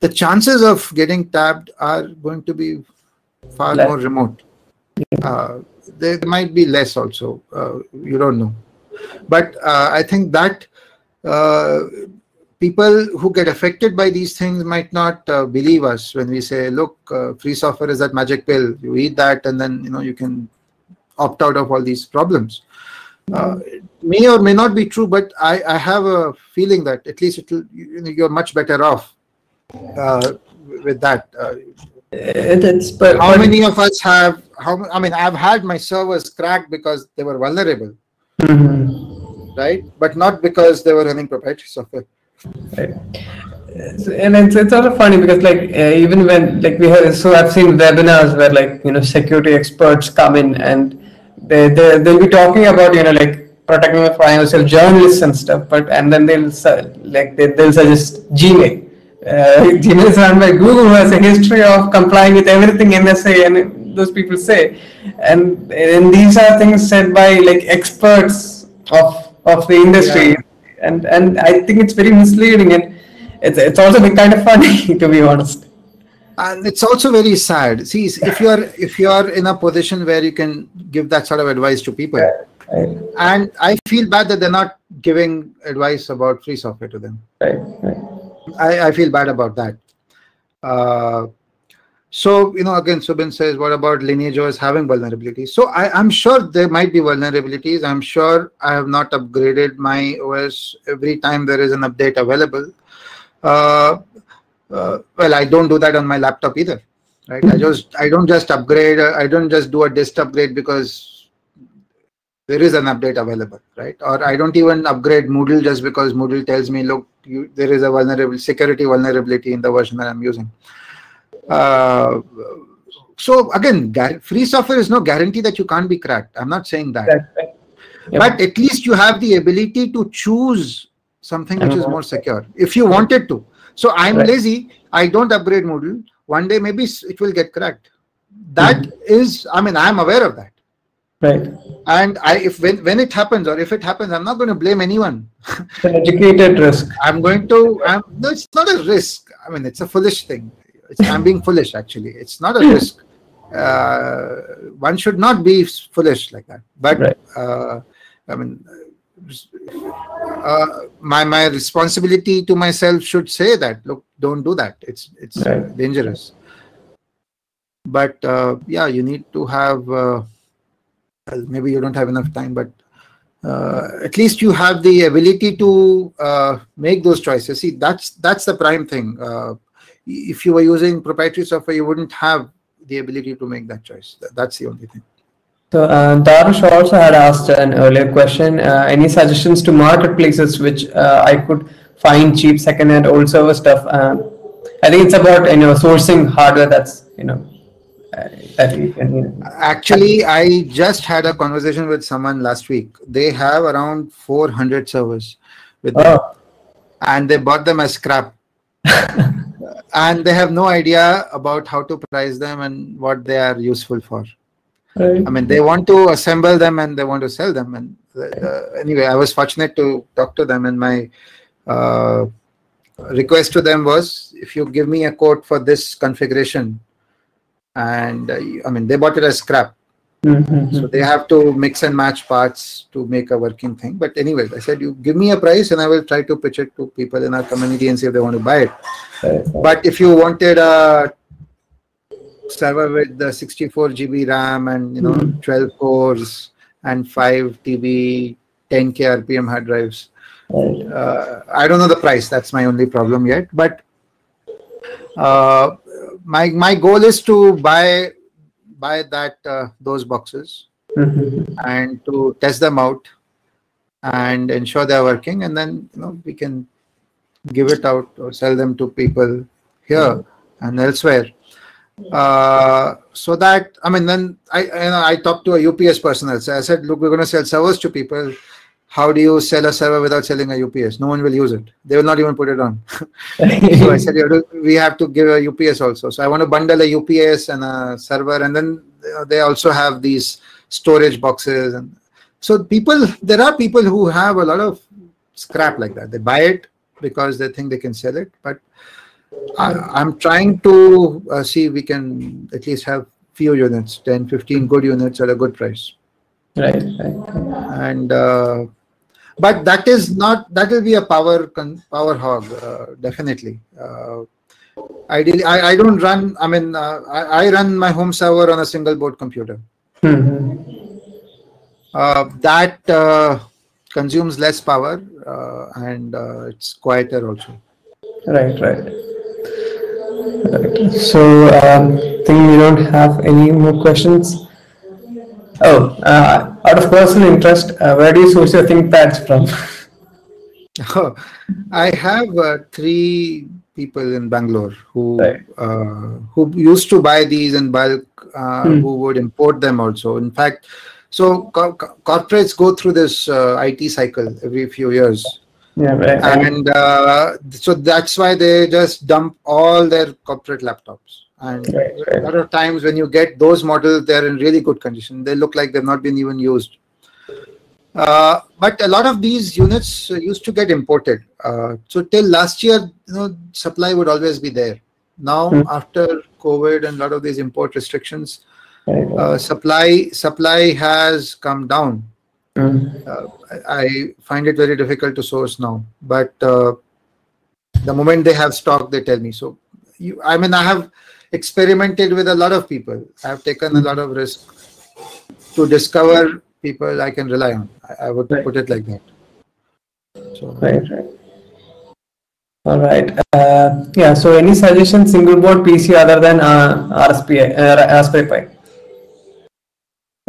the chances of getting tapped are going to be far less. more remote. Yeah. Uh, there might be less also. Uh, you don't know. But uh, I think that... Uh, people who get affected by these things might not uh, believe us when we say, look, uh, free software is that magic pill. You eat that and then, you know, you can opt out of all these problems. Uh, it may or may not be true, but I, I have a feeling that at least it'll, you know, you're much better off uh, with that. Uh, it, it's, but, how many of us have, how, I mean, I've had my servers cracked because they were vulnerable, mm-hmm. right? But not because they were running proprietary software. Right. And it's, it's sort of funny because like uh, even when like we have so I've seen webinars where like you know security experts come in and they, they they'll be talking about you know like protecting the financial journalists and stuff, but and then they'll like they, they'll suggest Gmail. Uh, Gmail is run by Google, who has a history of complying with everything N S A and those people say, and and these are things said by like experts of of the industry. Yeah. And and I think it's very misleading, and it's it's also been kind of funny to be honest. And it's also very sad. See, if you are if you are in a position where you can give that sort of advice to people, right. and I feel bad that they're not giving advice about free software to them. Right. Right. I I feel bad about that. Uh, so you know, again, Subin says, what about Lineage O S having vulnerabilities? So I I'm sure there might be vulnerabilities. I'm sure I have not upgraded my O S every time there is an update available. Uh, uh, well, I don't do that on my laptop either, right? I just I don't just upgrade. I don't just do a disk upgrade because there is an update available, right? Or I don't even upgrade Moodle just because Moodle tells me, look, you, there is a vulnerable security vulnerability in the version that I'm using. Uh, So again, free software is no guarantee that you can't be cracked. I'm not saying that. That's right. Yep. But at least you have the ability to choose something which is more secure if you wanted to. So I'm right. lazy. I don't upgrade Moodle. One day maybe it will get cracked. That mm-hmm. is, I mean, I'm aware of that. Right. And I, if when, when it happens or if it happens, I'm not going to blame anyone. It's an educated risk. I'm going to, I'm, no, it's not a risk. I mean, it's a foolish thing. It's, I'm being foolish, actually. It's not a risk. Uh, one should not be foolish like that. But right. uh, I mean, uh, my my responsibility to myself should say that, look, don't do that. It's it's right. uh, dangerous. But uh, yeah, you need to have. Uh, maybe you don't have enough time, but uh, at least you have the ability to uh, make those choices. See, that's that's the prime thing. Uh, if you were using proprietary software, you wouldn't have the ability to make that choice. That's the only thing. So uh, Darush also had asked an earlier question. Uh, any suggestions to marketplaces which uh, I could find cheap second-hand old server stuff? Uh, I think it's about you know sourcing hardware. That's you know. That you can, you know. Actually, I just had a conversation with someone last week. They have around four hundred servers with oh. them, and they bought them as scrap. And they have no idea about how to price them and what they are useful for. Right. I mean, they want to assemble them and they want to sell them. And uh, anyway, I was fortunate to talk to them, and my uh, request to them was, if you give me a quote for this configuration, and uh, I mean, they bought it as scrap. Mm-hmm. So they have to mix and match parts to make a working thing. But anyway, I said, you give me a price and I will try to pitch it to people in our community and see if they want to buy it. Right. But if you wanted a server with the sixty-four G B RAM and you know mm-hmm. twelve cores and five T B, ten K R P M hard drives, right. uh, I don't know the price. That's my only problem yet. But uh, my my goal is to buy. buy that uh, those boxes mm-hmm. and to test them out and ensure they're working, and then you know we can give it out or sell them to people here and elsewhere, uh, so that I mean then I you know, I talked to a U P S personnel. So I said, look, we're going to sell servers to people. How do you sell a server without selling a U P S? No one will use it. They will not even put it on. So I said, we have to give a U P S also. So I want to bundle a U P S and a server. And then they also have these storage boxes. And so people, there are people who have a lot of scrap like that. They buy it because they think they can sell it. But I, I'm trying to uh, see if we can at least have few units, ten, fifteen good units at a good price. Right. right. And... Uh, But that is not, that will be a power con, power hog, uh, definitely. Uh, ideally, I, I don't run, I mean, uh, I, I run my home server on a single board computer. Mm-hmm. uh, that uh, consumes less power uh, and uh, it's quieter also. Right, right. right. So, um, I think we don't have any more questions. Oh, uh, out of personal interest, uh, where do you source your ThinkPads from? Oh, I have uh, three people in Bangalore who right. uh, who used to buy these in bulk, uh, hmm. who would import them also. In fact, so co co corporates go through this uh, I T cycle every few years. Yeah, right. And uh, so that's why they just dump all their corporate laptops. And right, right. a lot of times when you get those models, they're in really good condition. They look like they've not been even used. Uh, but a lot of these units used to get imported. Uh, so till last year, you know, supply would always be there. Now, mm-hmm. after COVID and a lot of these import restrictions, right, right. Uh, supply supply has come down. Mm-hmm. uh, I, I find it very difficult to source now. But uh, the moment they have stock, they tell me. So, you, I mean, I have... experimented with a lot of people. I have taken a lot of risk to discover people I can rely on. I, I would right. put it like that. So, right, right. All right. Uh, yeah, so any suggestion, single board P C other than uh, R S P I, uh, Raspberry Pi?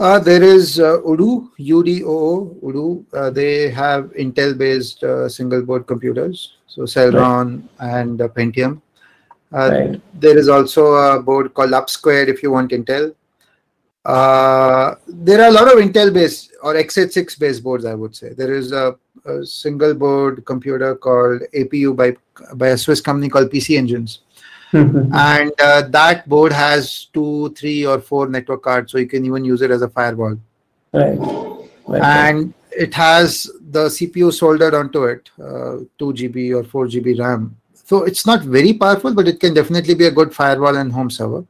Uh, there is uh, Odoo, U D O O, Odoo. Uh, they have Intel-based uh, single board computers, so Celeron right. and uh, Pentium. Uh, right. There is also a board called UpSquared if you want Intel. Uh, there are a lot of Intel-based or x eighty-six-based boards, I would say. There is a, a single-board computer called A P U by, by a Swiss company called P C Engines. Mm-hmm. And uh, that board has two, three, or four network cards, so you can even use it as a firewall. Right. Right. And it has the C P U soldered onto it, uh, two G B or four G B RAM. So it's not very powerful, but it can definitely be a good firewall and home server.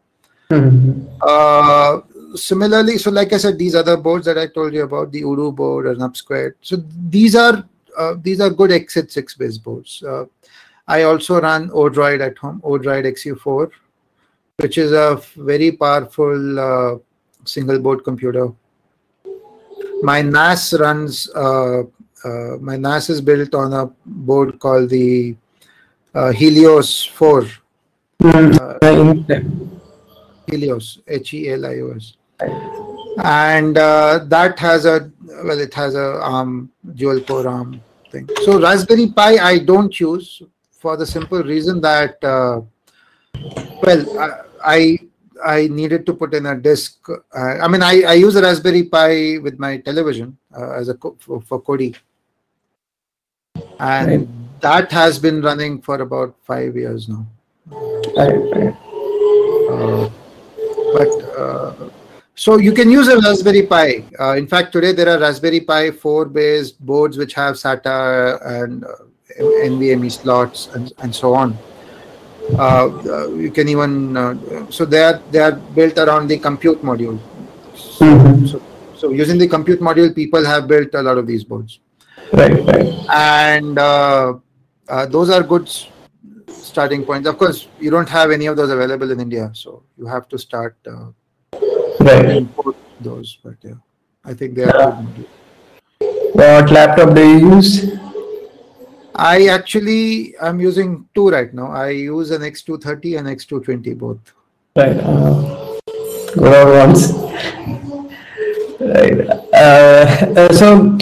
Mm-hmm. Uh, similarly, so like I said, these other boards that I told you about, the Udo board and UpSquared. So these are uh, these are good x eighty-six based boards. Uh, I also run Odroid at home, Odroid X U four, which is a very powerful uh, single board computer. My N A S runs. Uh, uh, my N A S is built on a board called the uh, Helios four. Mm-hmm. uh, Helios, H E L I O S, and uh, that has a well, it has a ARM dual core ARM thing. So Raspberry Pi I don't use for the simple reason that uh, well, I, I I needed to put in a disk. Uh, I mean, I I use a Raspberry Pi with my television uh, as a co for, for Kodi, and right. that has been running for about five years now. Right, right. Uh, but uh, so you can use a Raspberry Pi. Uh, in fact, today there are Raspberry Pi four based boards which have SATA and uh, NVMe slots and, and so on. Uh, uh, you can even uh, so they are they are built around the compute module. Mm-hmm. So, so using the compute module, people have built a lot of these boards. Right, right. And uh, uh, those are good starting points. Of course, you don't have any of those available in India, so you have to start uh, right. import those. But yeah, I think they are. Yeah. What laptop do you use? I actually am using two right now. I use an X two thirty and X two twenty both. Right. Uh, good old ones. Right. Uh, so.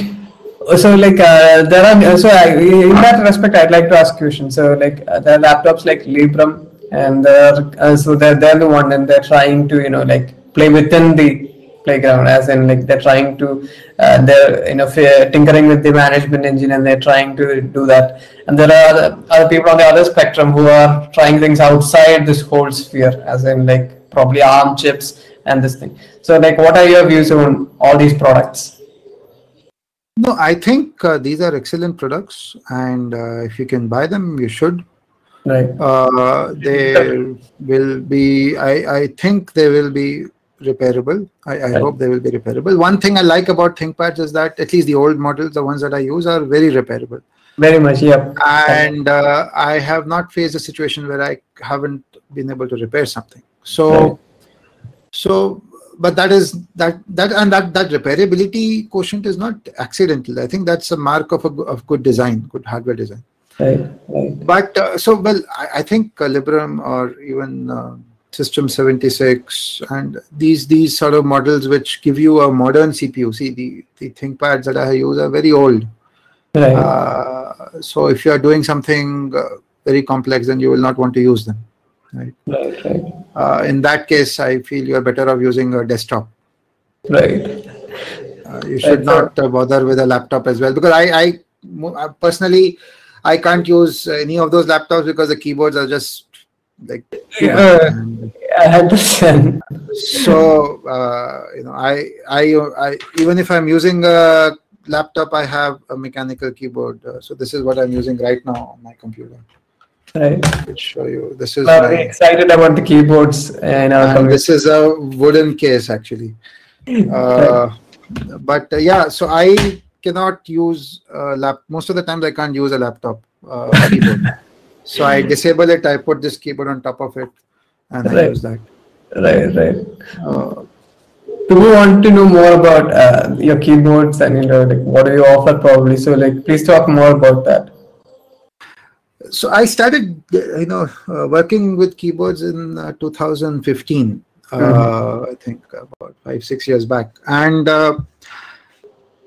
So like uh, there are so I, in that respect I'd like to ask questions. So like uh, there are laptops like Librem and uh, so they're they're the one and they're trying to you know like play within the playground, as in like they're trying to uh, they're you know tinkering with the management engine and they're trying to do that. And there are other people on the other spectrum who are trying things outside this whole sphere, as in like probably ARM chips and this thing. So like what are your views on all these products? No, I think uh, these are excellent products, and uh, if you can buy them, you should. Right. Uh, they will be. I I think they will be repairable. I, I right. hope they will be repairable. One thing I like about ThinkPads is that at least the old models, the ones that I use, are very repairable. Very much, yeah. And uh, I have not faced a situation where I haven't been able to repair something. So, right. so. But that is that that and that that repairability quotient is not accidental. I think that's a mark of a of good design, good hardware design. Right. Right. But uh, so well, I, I think uh, Librem or even uh, System seventy-six and these these sort of models which give you a modern C P U. See, the the ThinkPads that I use are very old. Right. Uh, so if you are doing something uh, very complex, then you will not want to use them. Right. Right, right. Uh, in that case, I feel you are better off using a desktop. Right. Uh, you should right. not uh, bother with a laptop as well, because I, I personally, I can't use any of those laptops because the keyboards are just like. Yeah. one hundred percent. So uh, you know, I, I, I, even if I'm using a laptop, I have a mechanical keyboard. Uh, so this is what I'm using right now on my computer. Right. I'll show you. This is. Well, my, excited about the keyboards and our. And this is a wooden case actually, uh, right. but uh, yeah. So I cannot use a lap. Most of the times I can't use a laptop uh, keyboard. So I disable it. I put this keyboard on top of it, and right. I use that. Right, right. Uh, Do we want to know more about uh, your keyboards and you know like what do you offer probably? So like please talk more about that. So I started, you know, uh, working with keyboards in uh, two thousand fifteen, uh, mm-hmm. I think about five, six years back. And, uh,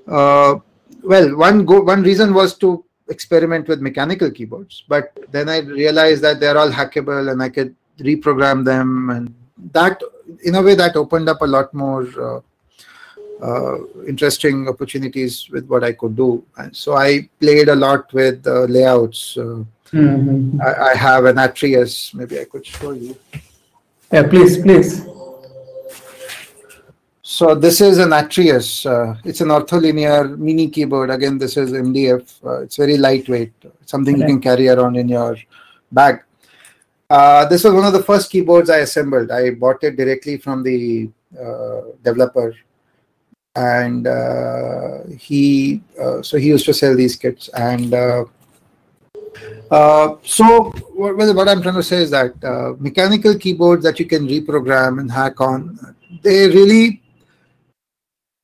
uh, well, one, go one reason was to experiment with mechanical keyboards, but then I realized that they're all hackable and I could reprogram them, and that in a way that opened up a lot more uh, uh, interesting opportunities with what I could do. And so I played a lot with uh, layouts. Uh, mm-hmm. I, I have an Atreus, maybe I could show you. Yeah, please, please. So this is an Atreus. Uh, it's an ortholinear mini keyboard. Again, this is M D F. Uh, it's very lightweight. It's something okay. you can carry around in your bag. Uh, this was one of the first keyboards I assembled. I bought it directly from the uh, developer, and uh, he uh, so he used to sell these kits. And uh, uh, so what, what I'm trying to say is that uh, mechanical keyboards that you can reprogram and hack on, they really,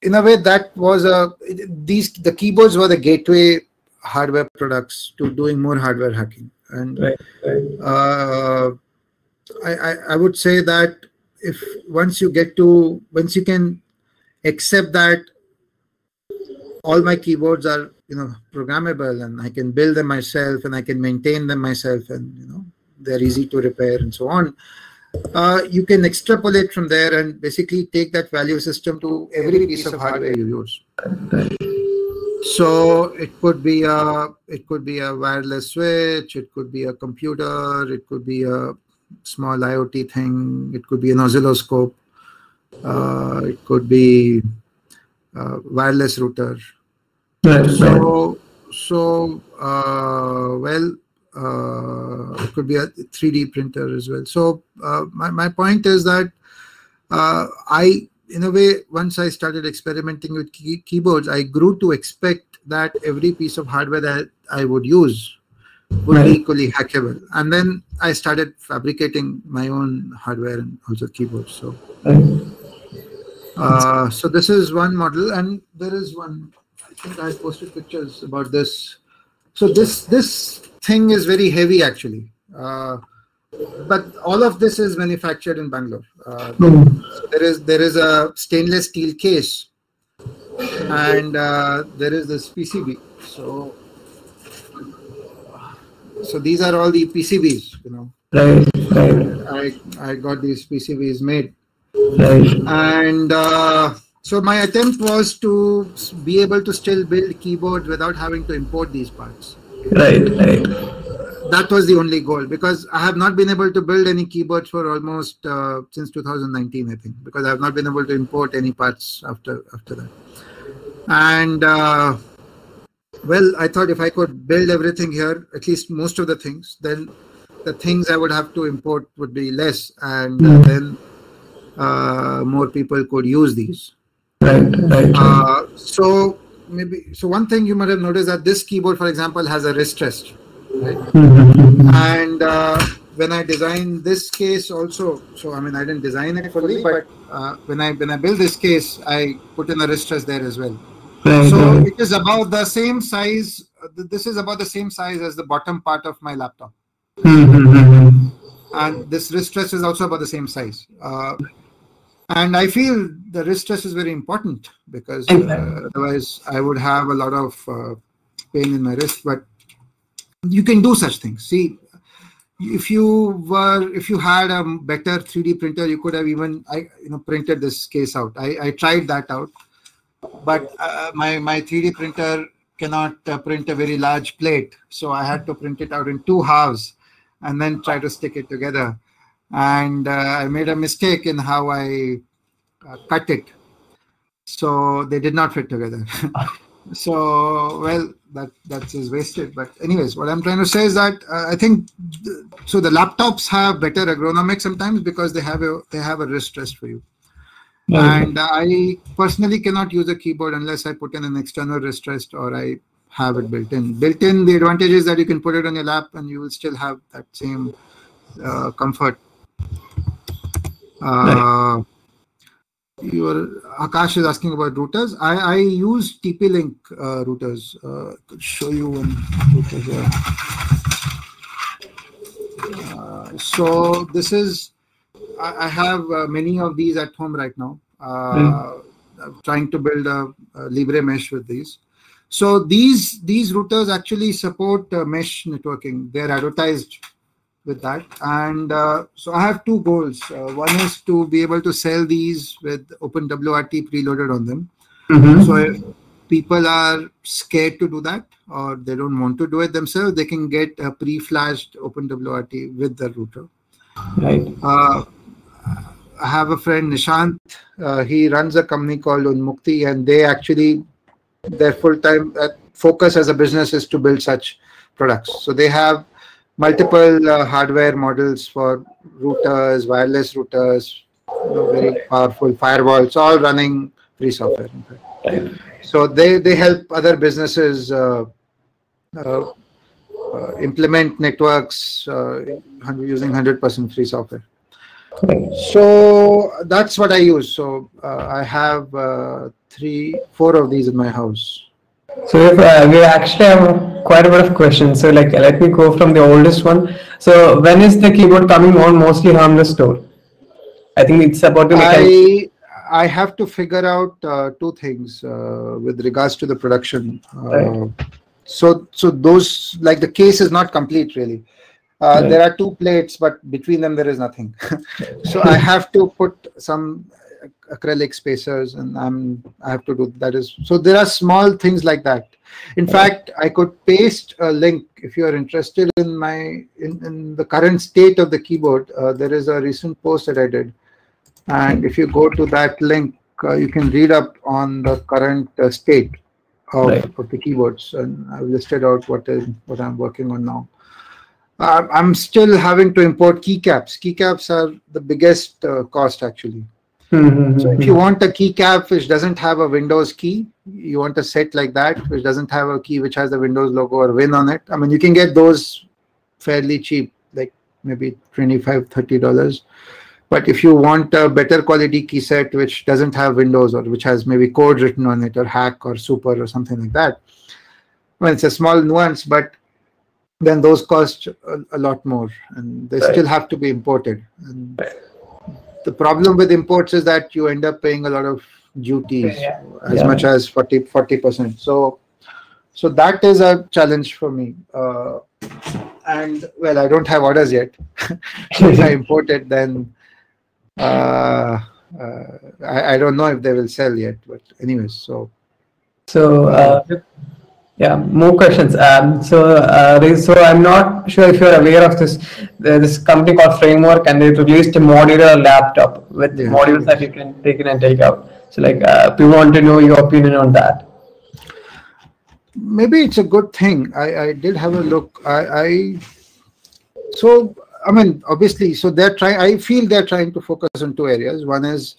in a way, that was a these the keyboards were the gateway hardware products to doing more hardware hacking. And right, right. Uh, I, I I would say that if once you get to once you can accept that all my keyboards are you know programmable and I can build them myself and I can maintain them myself and you know they're easy to repair and so on. Uh, you can extrapolate from there and basically take that value system to every, every piece of hardware, hardware you use. So it could be a it could be a wireless switch, it could be a computer, it could be a small IoT thing, it could be an oscilloscope, uh, it could be a wireless router. Right, so right. so uh, well. Uh, it could be a three D printer as well. So uh, my, my point is that uh, I, in a way, once I started experimenting with key keyboards, I grew to expect that every piece of hardware that I would use would right. be equally hackable. And then I started fabricating my own hardware and also keyboards. So, uh, so this is one model, and there is one, I think I posted pictures about this. So this this thing is very heavy actually, uh, but all of this is manufactured in Bangalore. Uh, mm. There is there is a stainless steel case, and uh, there is this P C B. So so these are all the P C Bs, you know. Right, right. I I got these P C Bs made, right. and. Uh, So my attempt was to be able to still build keyboards without having to import these parts. Right, right. That was the only goal, because I have not been able to build any keyboards for almost uh, since two thousand nineteen, I think, because I have not been able to import any parts after after that. And uh, well, I thought if I could build everything here, at least most of the things, then the things I would have to import would be less, and uh, then uh, more people could use these. Right, right, right. Uh, so maybe so one thing you might have noticed that this keyboard, for example, has a wrist rest, right? And uh, when I designed this case also, so I mean I didn't design it fully, but uh, when I when I built this case, I put in a wrist rest there as well. Right, so right. it is about the same size. This is about the same size as the bottom part of my laptop, and this wrist rest is also about the same size. Uh, And I feel the wrist stress is very important, because uh, otherwise I would have a lot of uh, pain in my wrist. But you can do such things. See, if you were, if you had a better three D printer, you could have even I you know printed this case out. I, I tried that out, but uh, my my three D printer cannot uh, print a very large plate, so I had to print it out in two halves, and then try to stick it together. And uh, I made a mistake in how I uh, cut it, so they did not fit together. So well, that that is wasted. But anyways, what I'm trying to say is that uh, I think th so the laptops have better ergonomics sometimes, because they have a they have a wrist rest for you. Mm-hmm. And I personally cannot use a keyboard unless I put in an external wrist rest, or I have it built in. Built in, the advantage is that you can put it on your lap and you will still have that same uh, comfort. Uh, your Akash is asking about routers. I, I use T P-Link uh, routers. Uh, could show you one routers here. Uh, so this is, I, I have uh, many of these at home right now. Uh, mm. I'm trying to build a, a Libre mesh with these. So these these routers actually support uh, mesh networking. They're advertised with that. And uh, so I have two goals. Uh, one is to be able to sell these with OpenWRT preloaded on them. Mm-hmm. So if people are scared to do that or they don't want to do it themselves, they can get a pre-flashed OpenWRT with the router. Right. Uh, I have a friend, Nishant. Uh, he runs a company called Unmukti, and they actually, their full-time uh, focus as a business is to build such products. So they have multiple uh, hardware models for routers, wireless routers, you know, very powerful firewalls, all running free software. In fact. Right. So they, they help other businesses uh, uh, uh, implement networks uh, using one hundred percent free software. So that's what I use. So uh, I have uh, three, four of these in my house. So if, uh, we actually have quite a bit of questions. So like, let me go from the oldest one. So when is the keyboard coming on mostly harmless store? I think it's about the mechanics. I, I have to figure out uh, two things uh, with regards to the production. Uh, right. So so those, like the case is not complete really. Uh, right. There are two plates, but between them there is nothing. So I have to put some acrylic spacers, and I'm I have to do that. Is so there are small things like that. In right. fact, I could paste a link if you are interested in my in, in the current state of the keyboard. Uh, there is a recent post that I did, and if you go to that link, uh, you can read up on the current uh, state of, right. of the keyboards, and I've listed out what is what I'm working on now. I'm still having to import keycaps. Keycaps are the biggest uh, cost actually. Mm-hmm. So if you want a keycap which doesn't have a Windows key, you want a set like that which doesn't have a key which has the Windows logo or Win on it. I mean, you can get those fairly cheap, like maybe twenty-five, thirty dollars. But if you want a better quality key set which doesn't have Windows or which has maybe code written on it or hack or super or something like that, well, it's a small nuance, but then those cost a, a lot more, and they right. still have to be imported. And right. the problem with imports is that you end up paying a lot of duties, yeah. as yeah. much as forty percent. So, so that is a challenge for me. Uh, and well, I don't have orders yet. So if I import it, then uh, uh, I, I don't know if they will sell yet. But anyways, so. So. Uh, uh, Yeah, more questions. Um, so, uh, so I'm not sure if you're aware of this. There's this company called Framework, and they released a modular laptop with yeah. modules that you can take in and take out. So, like, uh, we want to know your opinion on that. Maybe it's a good thing. I, I did have a look. I, I so I mean, obviously, so they're trying. I feel they're trying to focus on two areas. One is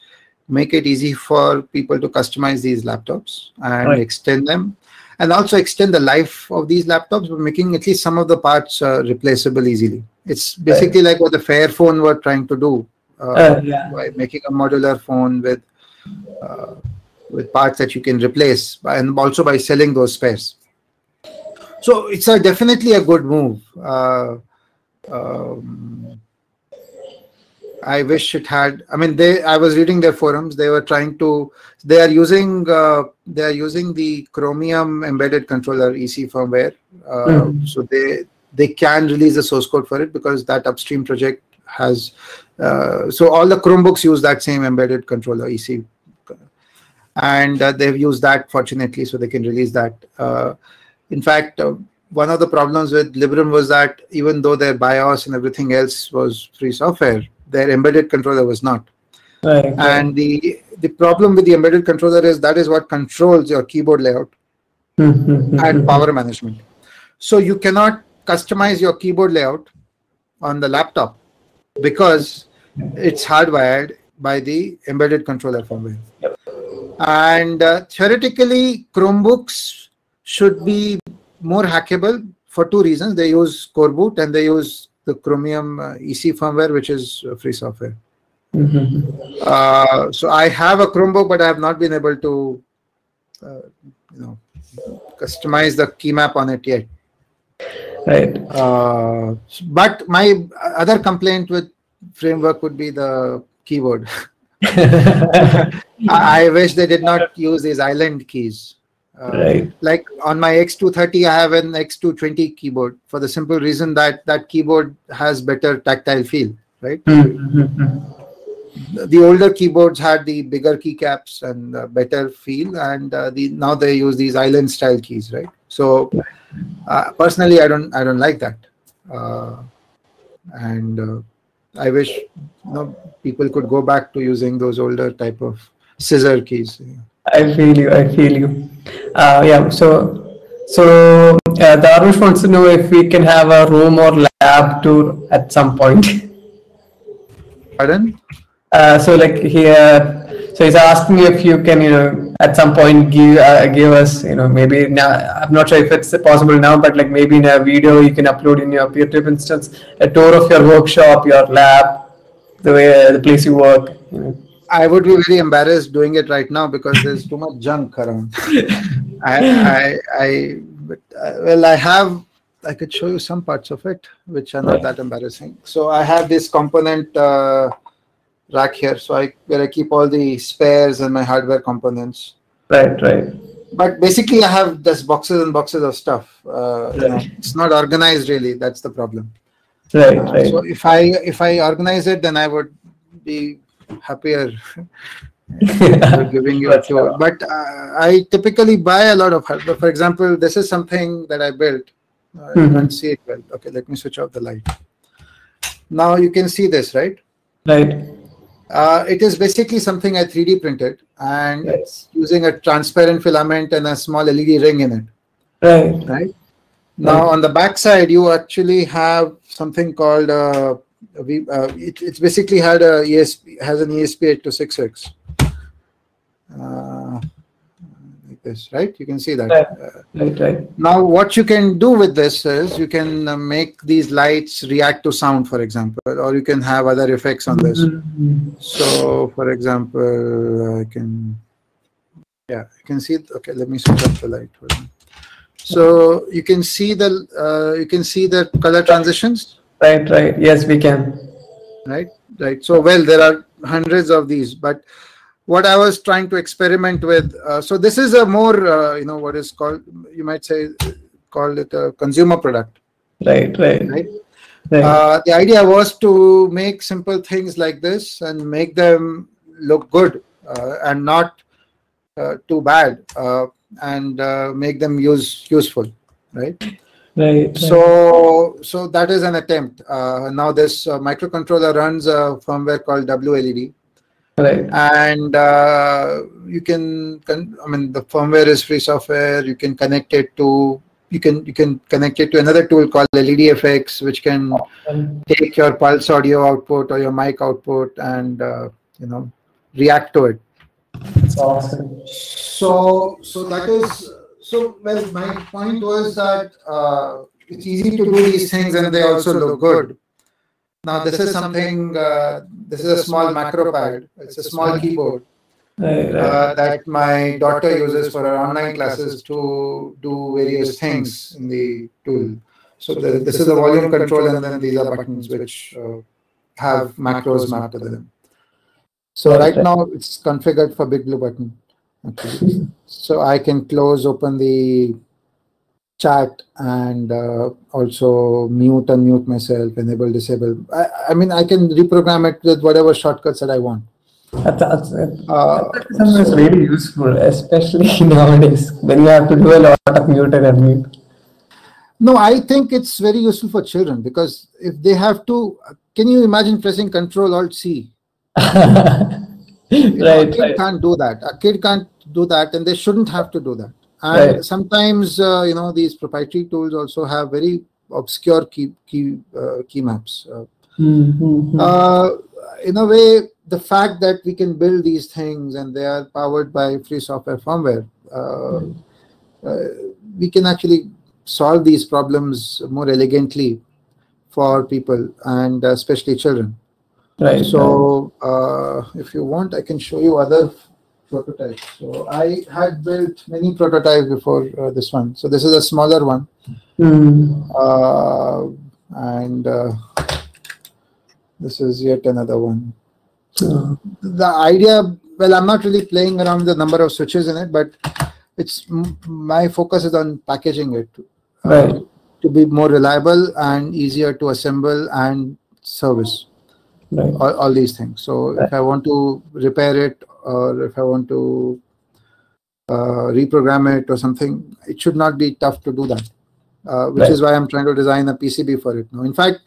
make it easy for people to customize these laptops and right. extend them. And also extend the life of these laptops by making at least some of the parts uh, replaceable easily. It's basically right. like what the Fairphone were trying to do uh, uh, yeah. by making a modular phone with uh, with parts that you can replace, and also by selling those spares. So it's a, definitely a good move. Uh, um, I wish it had. I mean, they. I was reading their forums. They were trying to. They are using. Uh, they are using the Chromium embedded controller E C firmware. Uh, mm. So they they can release the source code for it, because that upstream project has. Uh, so all the Chromebooks use that same embedded controller E C, and uh, they've used that fortunately, so they can release that. Uh, in fact. Uh, One of the problems with Librem was that even though their BIOS and everything else was free software, their embedded controller was not. Right. And the the problem with the embedded controller is that is what controls your keyboard layout and power management. So you cannot customize your keyboard layout on the laptop because it's hardwired by the embedded controller firmware. Yep. And uh, theoretically, Chromebooks should be more hackable for two reasons. They use Coreboot and they use the Chromium uh, E C firmware, which is uh, free software. Mm-hmm. uh, so I have a Chromebook, but I have not been able to uh, you know, customize the key map on it yet. Right. Uh, but my other complaint with Framework would be the keyboard. I wish they did not use these island keys. Uh, right. Like on my X two thirty, I have an X two twenty keyboard for the simple reason that that keyboard has better tactile feel, right? Mm-hmm. The older keyboards had the bigger keycaps and uh, better feel, and uh, the now they use these island style keys, right? So uh, personally, I don't I don't like that, uh, and uh, I wish you know, people could go back to using those older type of scissor keys. You know. I feel you. I feel you. Uh, yeah. So, so uh, the Arush wants to know if we can have a room or lab tour at some point. Pardon? Uh, so, like here, so he's asking if you can, you know, at some point give uh, give us, you know, maybe now. I'm not sure if it's possible now, but like maybe in a video you can upload in your PeerTube instance a tour of your workshop, your lab, the way uh, the place you work. You know. I would be very embarrassed doing it right now because there's too much junk around. I, I, I, but uh, well, I have. I could show you some parts of it, which are not that embarrassing. So I have this component uh, rack here, so I where I keep all the spares and my hardware components. Right, right. But basically, I have just boxes and boxes of stuff. Uh, right. You know, it's not organized really. That's the problem. Right, uh, right. So if I if I organize it, then I would be happier giving you a tour. But uh, I typically buy a lot of hardware. For example, this is something that I built. I uh, mm-hmm. Can't see it well. Okay, let me switch off the light. Now you can see this, right? Right. Uh, it is basically something I three D printed, and right. It's using a transparent filament and a small L E D ring in it. Right. Right. Now right. On the back side, you actually have something called a uh, We, uh, it, it's basically had a E S P, has an E S P eight two six six, uh, like this, right? You can see that. Right. Uh, right, right. Now, what you can do with this is you can uh, make these lights react to sound, for example, or you can have other effects on this. Mm-hmm. So, for example, I can, yeah, you can see. It. Okay, let me switch off the light. So you can see the uh, you can see the color transitions. Right, right. Yes, we can. Right, right. So, well, there are hundreds of these, but what I was trying to experiment with, uh, so this is a more, uh, you know, what is called, you might say, call it a consumer product. Right, right. Right. Right. Uh, the idea was to make simple things like this and make them look good uh, and not uh, too bad uh, and uh, make them use useful, right? Right, so right. So that is an attempt. Uh, now this uh, microcontroller runs a firmware called W L E D, right? And uh, you can, con I mean, the firmware is free software. You can connect it to you can you can connect it to another tool called L E D F X, which can take your pulse audio output or your mic output and uh, you know react to it. That's awesome. So so that is. So, well, my point was that uh, it's easy to do these things and they also look good. Now, this is something, uh, this is a small macro pad. It's a small keyboard uh, that my daughter uses for her online classes to do various things in the tool. So, the, this is the volume control, and then these are buttons which uh, have macros mapped to them. So, right now, it's configured for BigBlueButton. Okay. So I can close, open the chat, and uh, also mute and mute myself, enable, disable. I, I mean, I can reprogram it with whatever shortcuts that I want. That's, that's, uh, that's so, really useful, especially nowadays when you have to do a lot of mute and unmute. No, I think it's very useful for children because if they have to, can you imagine pressing Control Alt C? You know, right, a kid right. can't do that. A kid can't do that, and they shouldn't have to do that. And right. sometimes, uh, you know, these proprietary tools also have very obscure key key uh, key maps. Uh, mm-hmm. uh, in a way, the fact that we can build these things and they are powered by free software firmware, uh, right. uh, we can actually solve these problems more elegantly for people and especially children. Right. So, uh, if you want, I can show you other prototypes. So, I had built many prototypes before uh, this one. So, this is a smaller one. Mm. Uh, and uh, this is yet another one. So, the idea, well, I'm not really playing around with the number of switches in it, but it's my focus is on packaging it uh, right. to be more reliable and easier to assemble and service. Right. All, all these things. So right. if I want to repair it or if I want to uh, reprogram it or something, it should not be tough to do that, uh, which right. is why I'm trying to design a P C B for it now. In fact,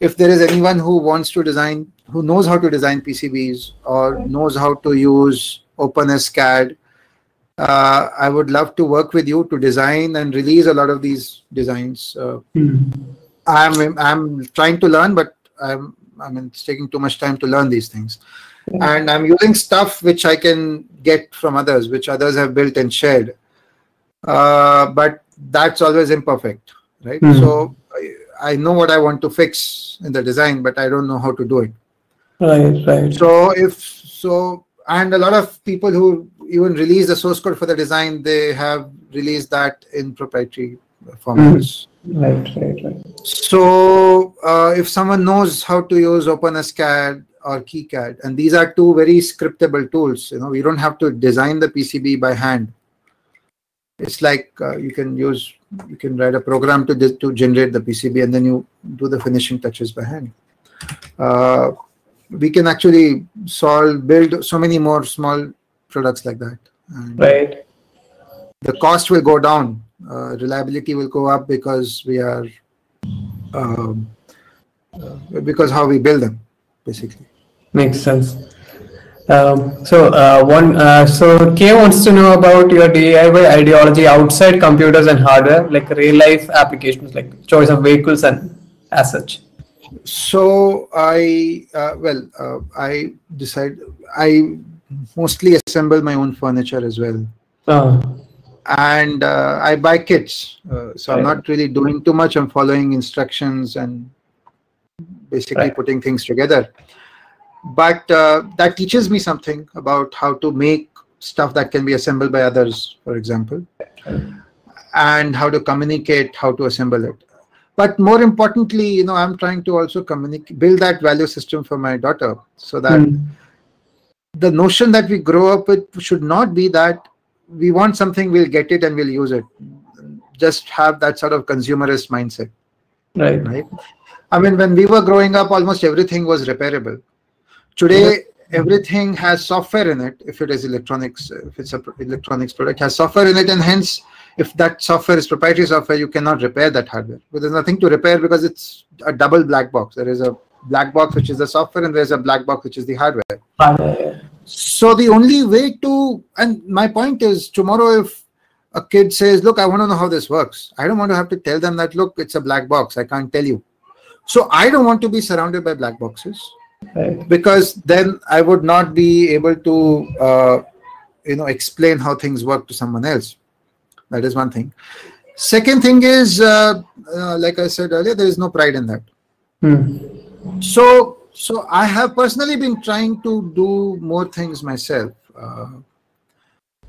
if there is anyone who wants to design, who knows how to design P C Bs or knows how to use OpenSCAD, uh, I would love to work with you to design and release a lot of these designs. Uh, mm-hmm. I'm, I'm trying to learn, but I'm, I mean, it's taking too much time to learn these things. Mm-hmm. And I'm using stuff which I can get from others, which others have built and shared. Uh, but that's always imperfect, right? Mm-hmm. So I know what I want to fix in the design, but I don't know how to do it. Right, right. So if so, and a lot of people who even release the source code for the design, they have released that in proprietary formats. Mm. Right, right, right. So uh, if someone knows how to use OpenSCAD or KiCad, and these are two very scriptable tools, you know, we don't have to design the P C B by hand. It's like uh, you can use, you can write a program to to generate the P C B, and then you do the finishing touches by hand. Uh, we can actually solve, build so many more small products like that. And right. The cost will go down. Uh, reliability will go up because we are, um, because how we build them, basically. Makes sense. Um, so uh, one, uh, so Kay wants to know about your D I Y ideology outside computers and hardware, like real life applications, like choice of vehicles and as such. So I, uh, well, uh, I decide I mostly assemble my own furniture as well, oh. and uh, I buy kits. Uh, so right. I'm not really doing too much. I'm following instructions and basically right. putting things together. But uh, that teaches me something about how to make stuff that can be assembled by others, for example, and how to communicate, how to assemble it. But more importantly, you know, I'm trying to also communicate, build that value system for my daughter, so that mm. the notion that we grow up with should not be that we want something, we'll get it and we'll use it. Just have that sort of consumerist mindset. Right. Right. I mean, when we were growing up, almost everything was repairable. Today, everything has software in it. If it is electronics, if it's an electronics product, has software in it, and hence, if that software is proprietary software, you cannot repair that hardware. But there's nothing to repair because it's a double black box. There is a black box which is the software, and there's a black box which is the hardware. Hardware. So the only way to, and my point is, tomorrow if a kid says, "Look, I want to know how this works," I don't want to have to tell them that, "Look, it's a black box. I can't tell you." So I don't want to be surrounded by black boxes. Right. Because then I would not be able to, uh, you know, explain how things work to someone else. That is one thing. Second thing is, uh, uh, like I said earlier, there is no pride in that. Hmm. So, so I have personally been trying to do more things myself uh,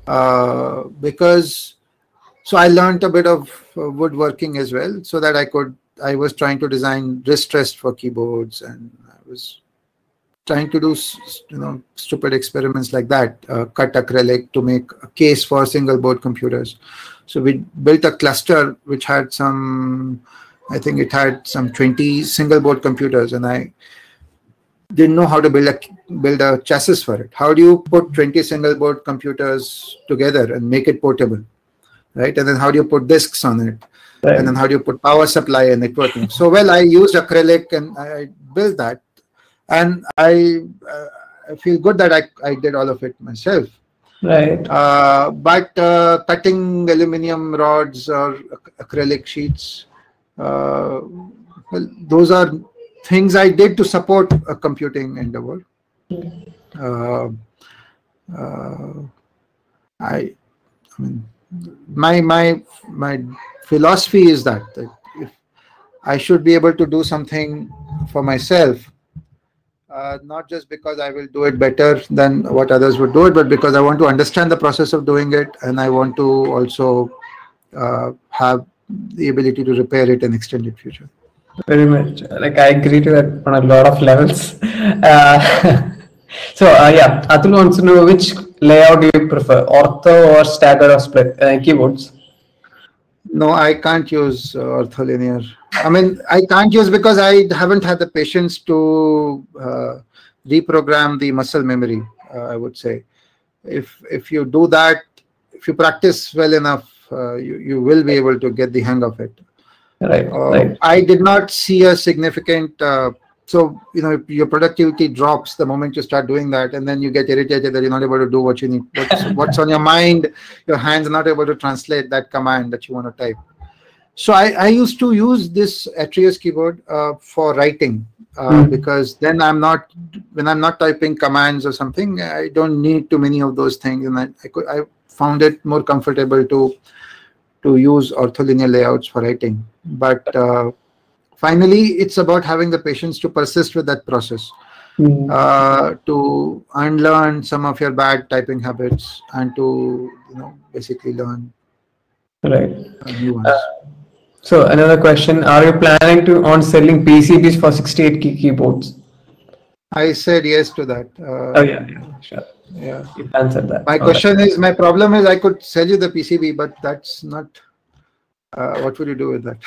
uh, because. So I learned a bit of uh, woodworking as well, so that I could. I was trying to design wrist rest for keyboards, and I was trying to do, you know, stupid experiments like that, uh, cut acrylic to make a case for single board computers. So we built a cluster which had some, I think it had some twenty single board computers, and I didn't know how to build a, build a chassis for it. How do you put twenty single board computers together and make it portable, right? And then how do you put disks on it? Right. And then how do you put power supply and networking? So, well, I used acrylic and I built that. And I, uh, I feel good that I, I did all of it myself. Right. Uh, but uh, cutting aluminum rods or ac acrylic sheets, uh, well, those are things I did to support a computing endeavor. Uh, uh, I, I mean, my my my philosophy is that, that if I should be able to do something for myself. Uh, not just because I will do it better than what others would do it, but because I want to understand the process of doing it, and I want to also uh, have the ability to repair it and extend it in the future. Very much. Like I agree to that on a lot of levels. Uh, So uh, yeah, Atul wants to know which layout do you prefer, ortho or stagger or split uh, keyboards? No, I can't use uh, ortholinear. I mean, I can't use because I haven't had the patience to uh, reprogram the muscle memory. Uh, I would say, if if you do that, if you practice well enough, uh, you you will be able to get the hang of it. Right. Uh, right. I did not see a significant. Uh, so you know, your productivity drops the moment you start doing that, and then you get irritated that you're not able to do what you need. What's, what's on your mind? Your hands are not able to translate that command that you want to type. So I, I used to use this Atreus keyboard uh, for writing uh, mm. because then I'm not when I'm not typing commands or something, I don't need too many of those things, and I I, could, I found it more comfortable to to use ortholinear layouts for writing. But uh, finally, it's about having the patience to persist with that process, mm. uh, to unlearn some of your bad typing habits, and to you know basically learn right new ones. Uh, So another question: are you planning to on selling P C Bs for sixty-eight key keyboards? I said yes to that. Uh, oh yeah, yeah, sure. Yeah, you answered that. My All question right. is, my problem is, I could sell you the P C B, but that's not. Uh, what would you do with that?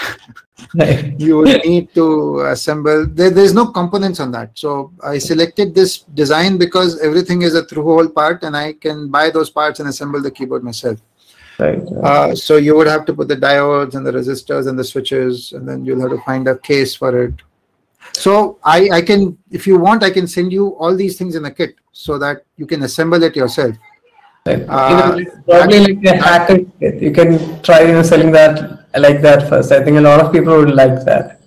Right. You would need to assemble. There, there's no components on that. So I selected this design because everything is a through-hole part, and I can buy those parts and assemble the keyboard myself. Right. Uh, so you would have to put the diodes and the resistors and the switches, and then you'll have to find a case for it. So I, I can, if you want, I can send you all these things in a kit so that you can assemble it yourself. Right. Uh, you know, probably that, like a hacker kit. You can try you know, selling that like that first. I think a lot of people would like that.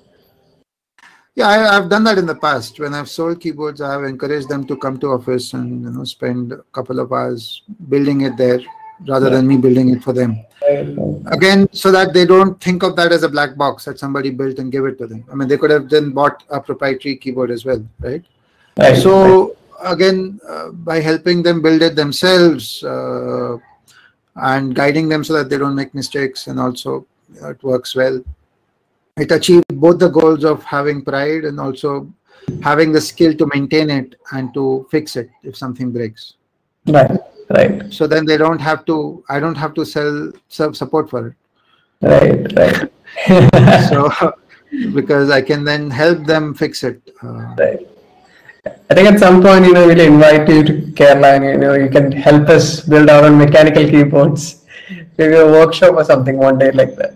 Yeah, I, I've done that in the past. When I've sold keyboards, I have encouraged them to come to office and you know spend a couple of hours building it there, rather than me building it for them again, so that they don't think of that as a black box that somebody built and gave it to them. I mean, they could have then bought a proprietary keyboard as well, right? Right. So again, uh, by helping them build it themselves uh, and guiding them so that they don't make mistakes, and also you know, it works well. It achieved both the goals of having pride and also having the skill to maintain it and to fix it if something breaks. Right. Right. So then they don't have to. I don't have to sell sub support for it. Right. Right. So because I can then help them fix it. Uh, right. I think at some point you know we'll invite you to Kerala, and you know you can help us build our own mechanical keyboards, maybe a workshop or something one day like that.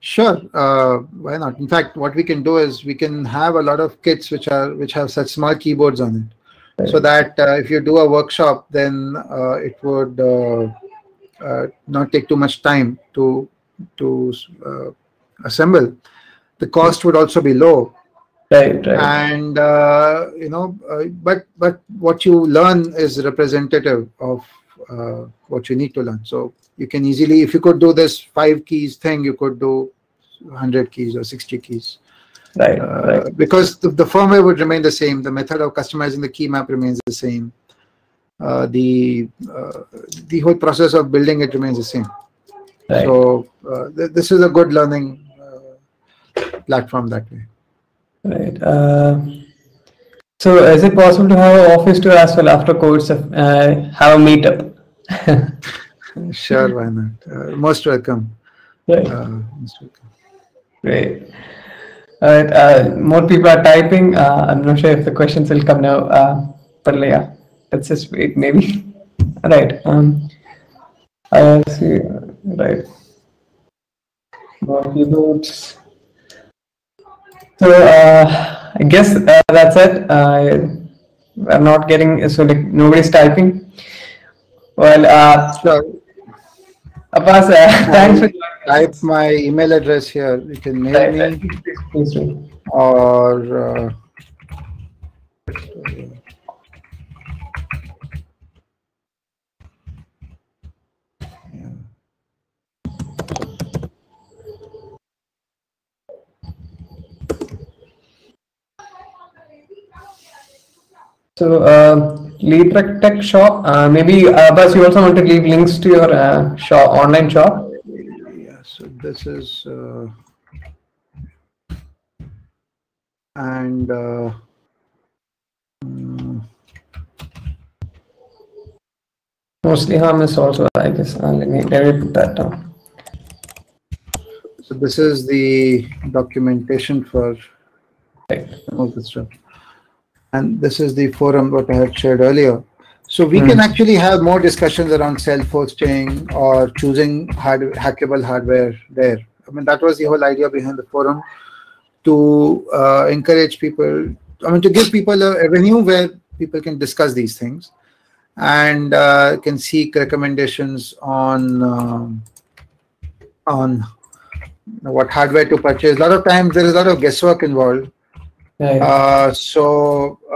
Sure. Uh, why not? In fact, what we can do is we can have a lot of kits which are which have such small keyboards on it. So that uh, if you do a workshop, then uh, it would uh, uh, not take too much time to to uh, assemble. The cost would also be low, right? Right. And uh, you know, uh, but but what you learn is representative of uh, what you need to learn. So you can easily, if you could do this five keys thing, you could do one hundred keys or sixty keys. Right, uh, right. Because the, the firmware would remain the same, the method of customizing the key map remains the same, uh, the uh, the whole process of building it remains the same. Right. So uh, th this is a good learning uh, platform that way. Right. Uh, so is it possible to have an office tour as well after course? Uh, have a meetup. Sure, why not? Uh, most welcome. Right. Uh, most welcome. Great. All right, uh, more people are typing. Uh, I'm not sure if the questions will come now, uh, but yeah, let's just wait, maybe. All right. Um, I see. Right. More keyboards. So uh, I guess uh, that's it. Uh, I'm not getting so like nobody's typing. Well, uh, sure. Abhas, uh, thanks for joining. Type my email address here. You can mail right, me right. or uh, yeah. So uh, Librem Tech Shop. Uh, maybe Abhas, you also want to leave links to your uh, shop, online shop. So this is uh, and uh, um, mostly harmless also, I guess. Uh, let me let me put that down. So this is the documentation for all this stuff, and this is the forum what I had shared earlier. So we mm. can actually have more discussions around self-hosting or choosing hard, hackable hardware there. I mean, that was the whole idea behind the forum, to uh, encourage people, I mean, to give people a avenue where people can discuss these things and uh, can seek recommendations on, um, on what hardware to purchase. A lot of times there is a lot of guesswork involved. Yeah, yeah. Uh, so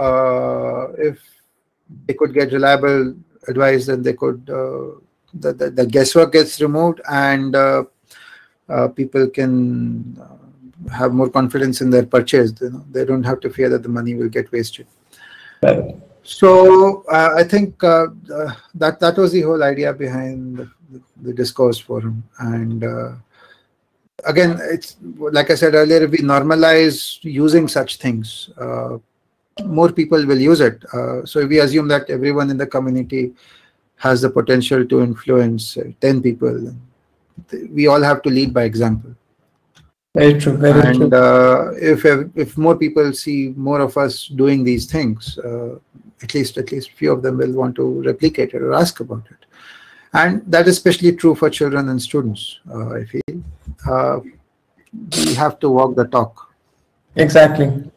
uh, if they could get reliable advice, then they could uh, the, the, the guesswork gets removed, and uh, uh, people can uh, have more confidence in their purchase. You know? They don't have to fear that the money will get wasted. Right. So uh, I think uh, uh, that that was the whole idea behind the, the discourse forum. And uh, again, it's like I said earlier, if we normalize using such things, uh, more people will use it. Uh, so we assume that everyone in the community has the potential to influence uh, ten people. We all have to lead by example. Very true. Very and true. Uh, if if more people see more of us doing these things, uh, at least at least few of them will want to replicate it or ask about it. And that is especially true for children and students. Uh, I feel uh, we have to walk the talk. Exactly.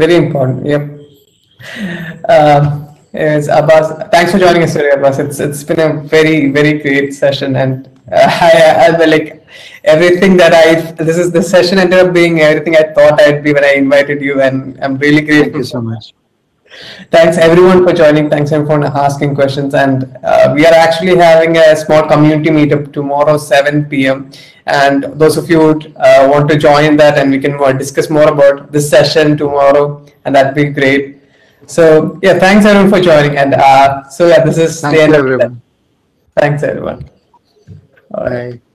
Very important. Yep. Uh, it's Abhas. Thanks for joining us today, Abhas. It's it's been a very very great session, and uh, I, I like everything that I this is the session ended up being everything I thought I'd be when I invited you, and I'm really grateful. Thank you so much. Thanks everyone for joining. Thanks everyone for asking questions, and uh, we are actually having a small community meetup tomorrow, seven P M And those of you who uh, want to join that, and we can uh, discuss more about this session tomorrow, and that'd be great. So yeah, thanks everyone for joining, and uh, so yeah, this is Thank the end of everyone. Thanks everyone. All right. Bye.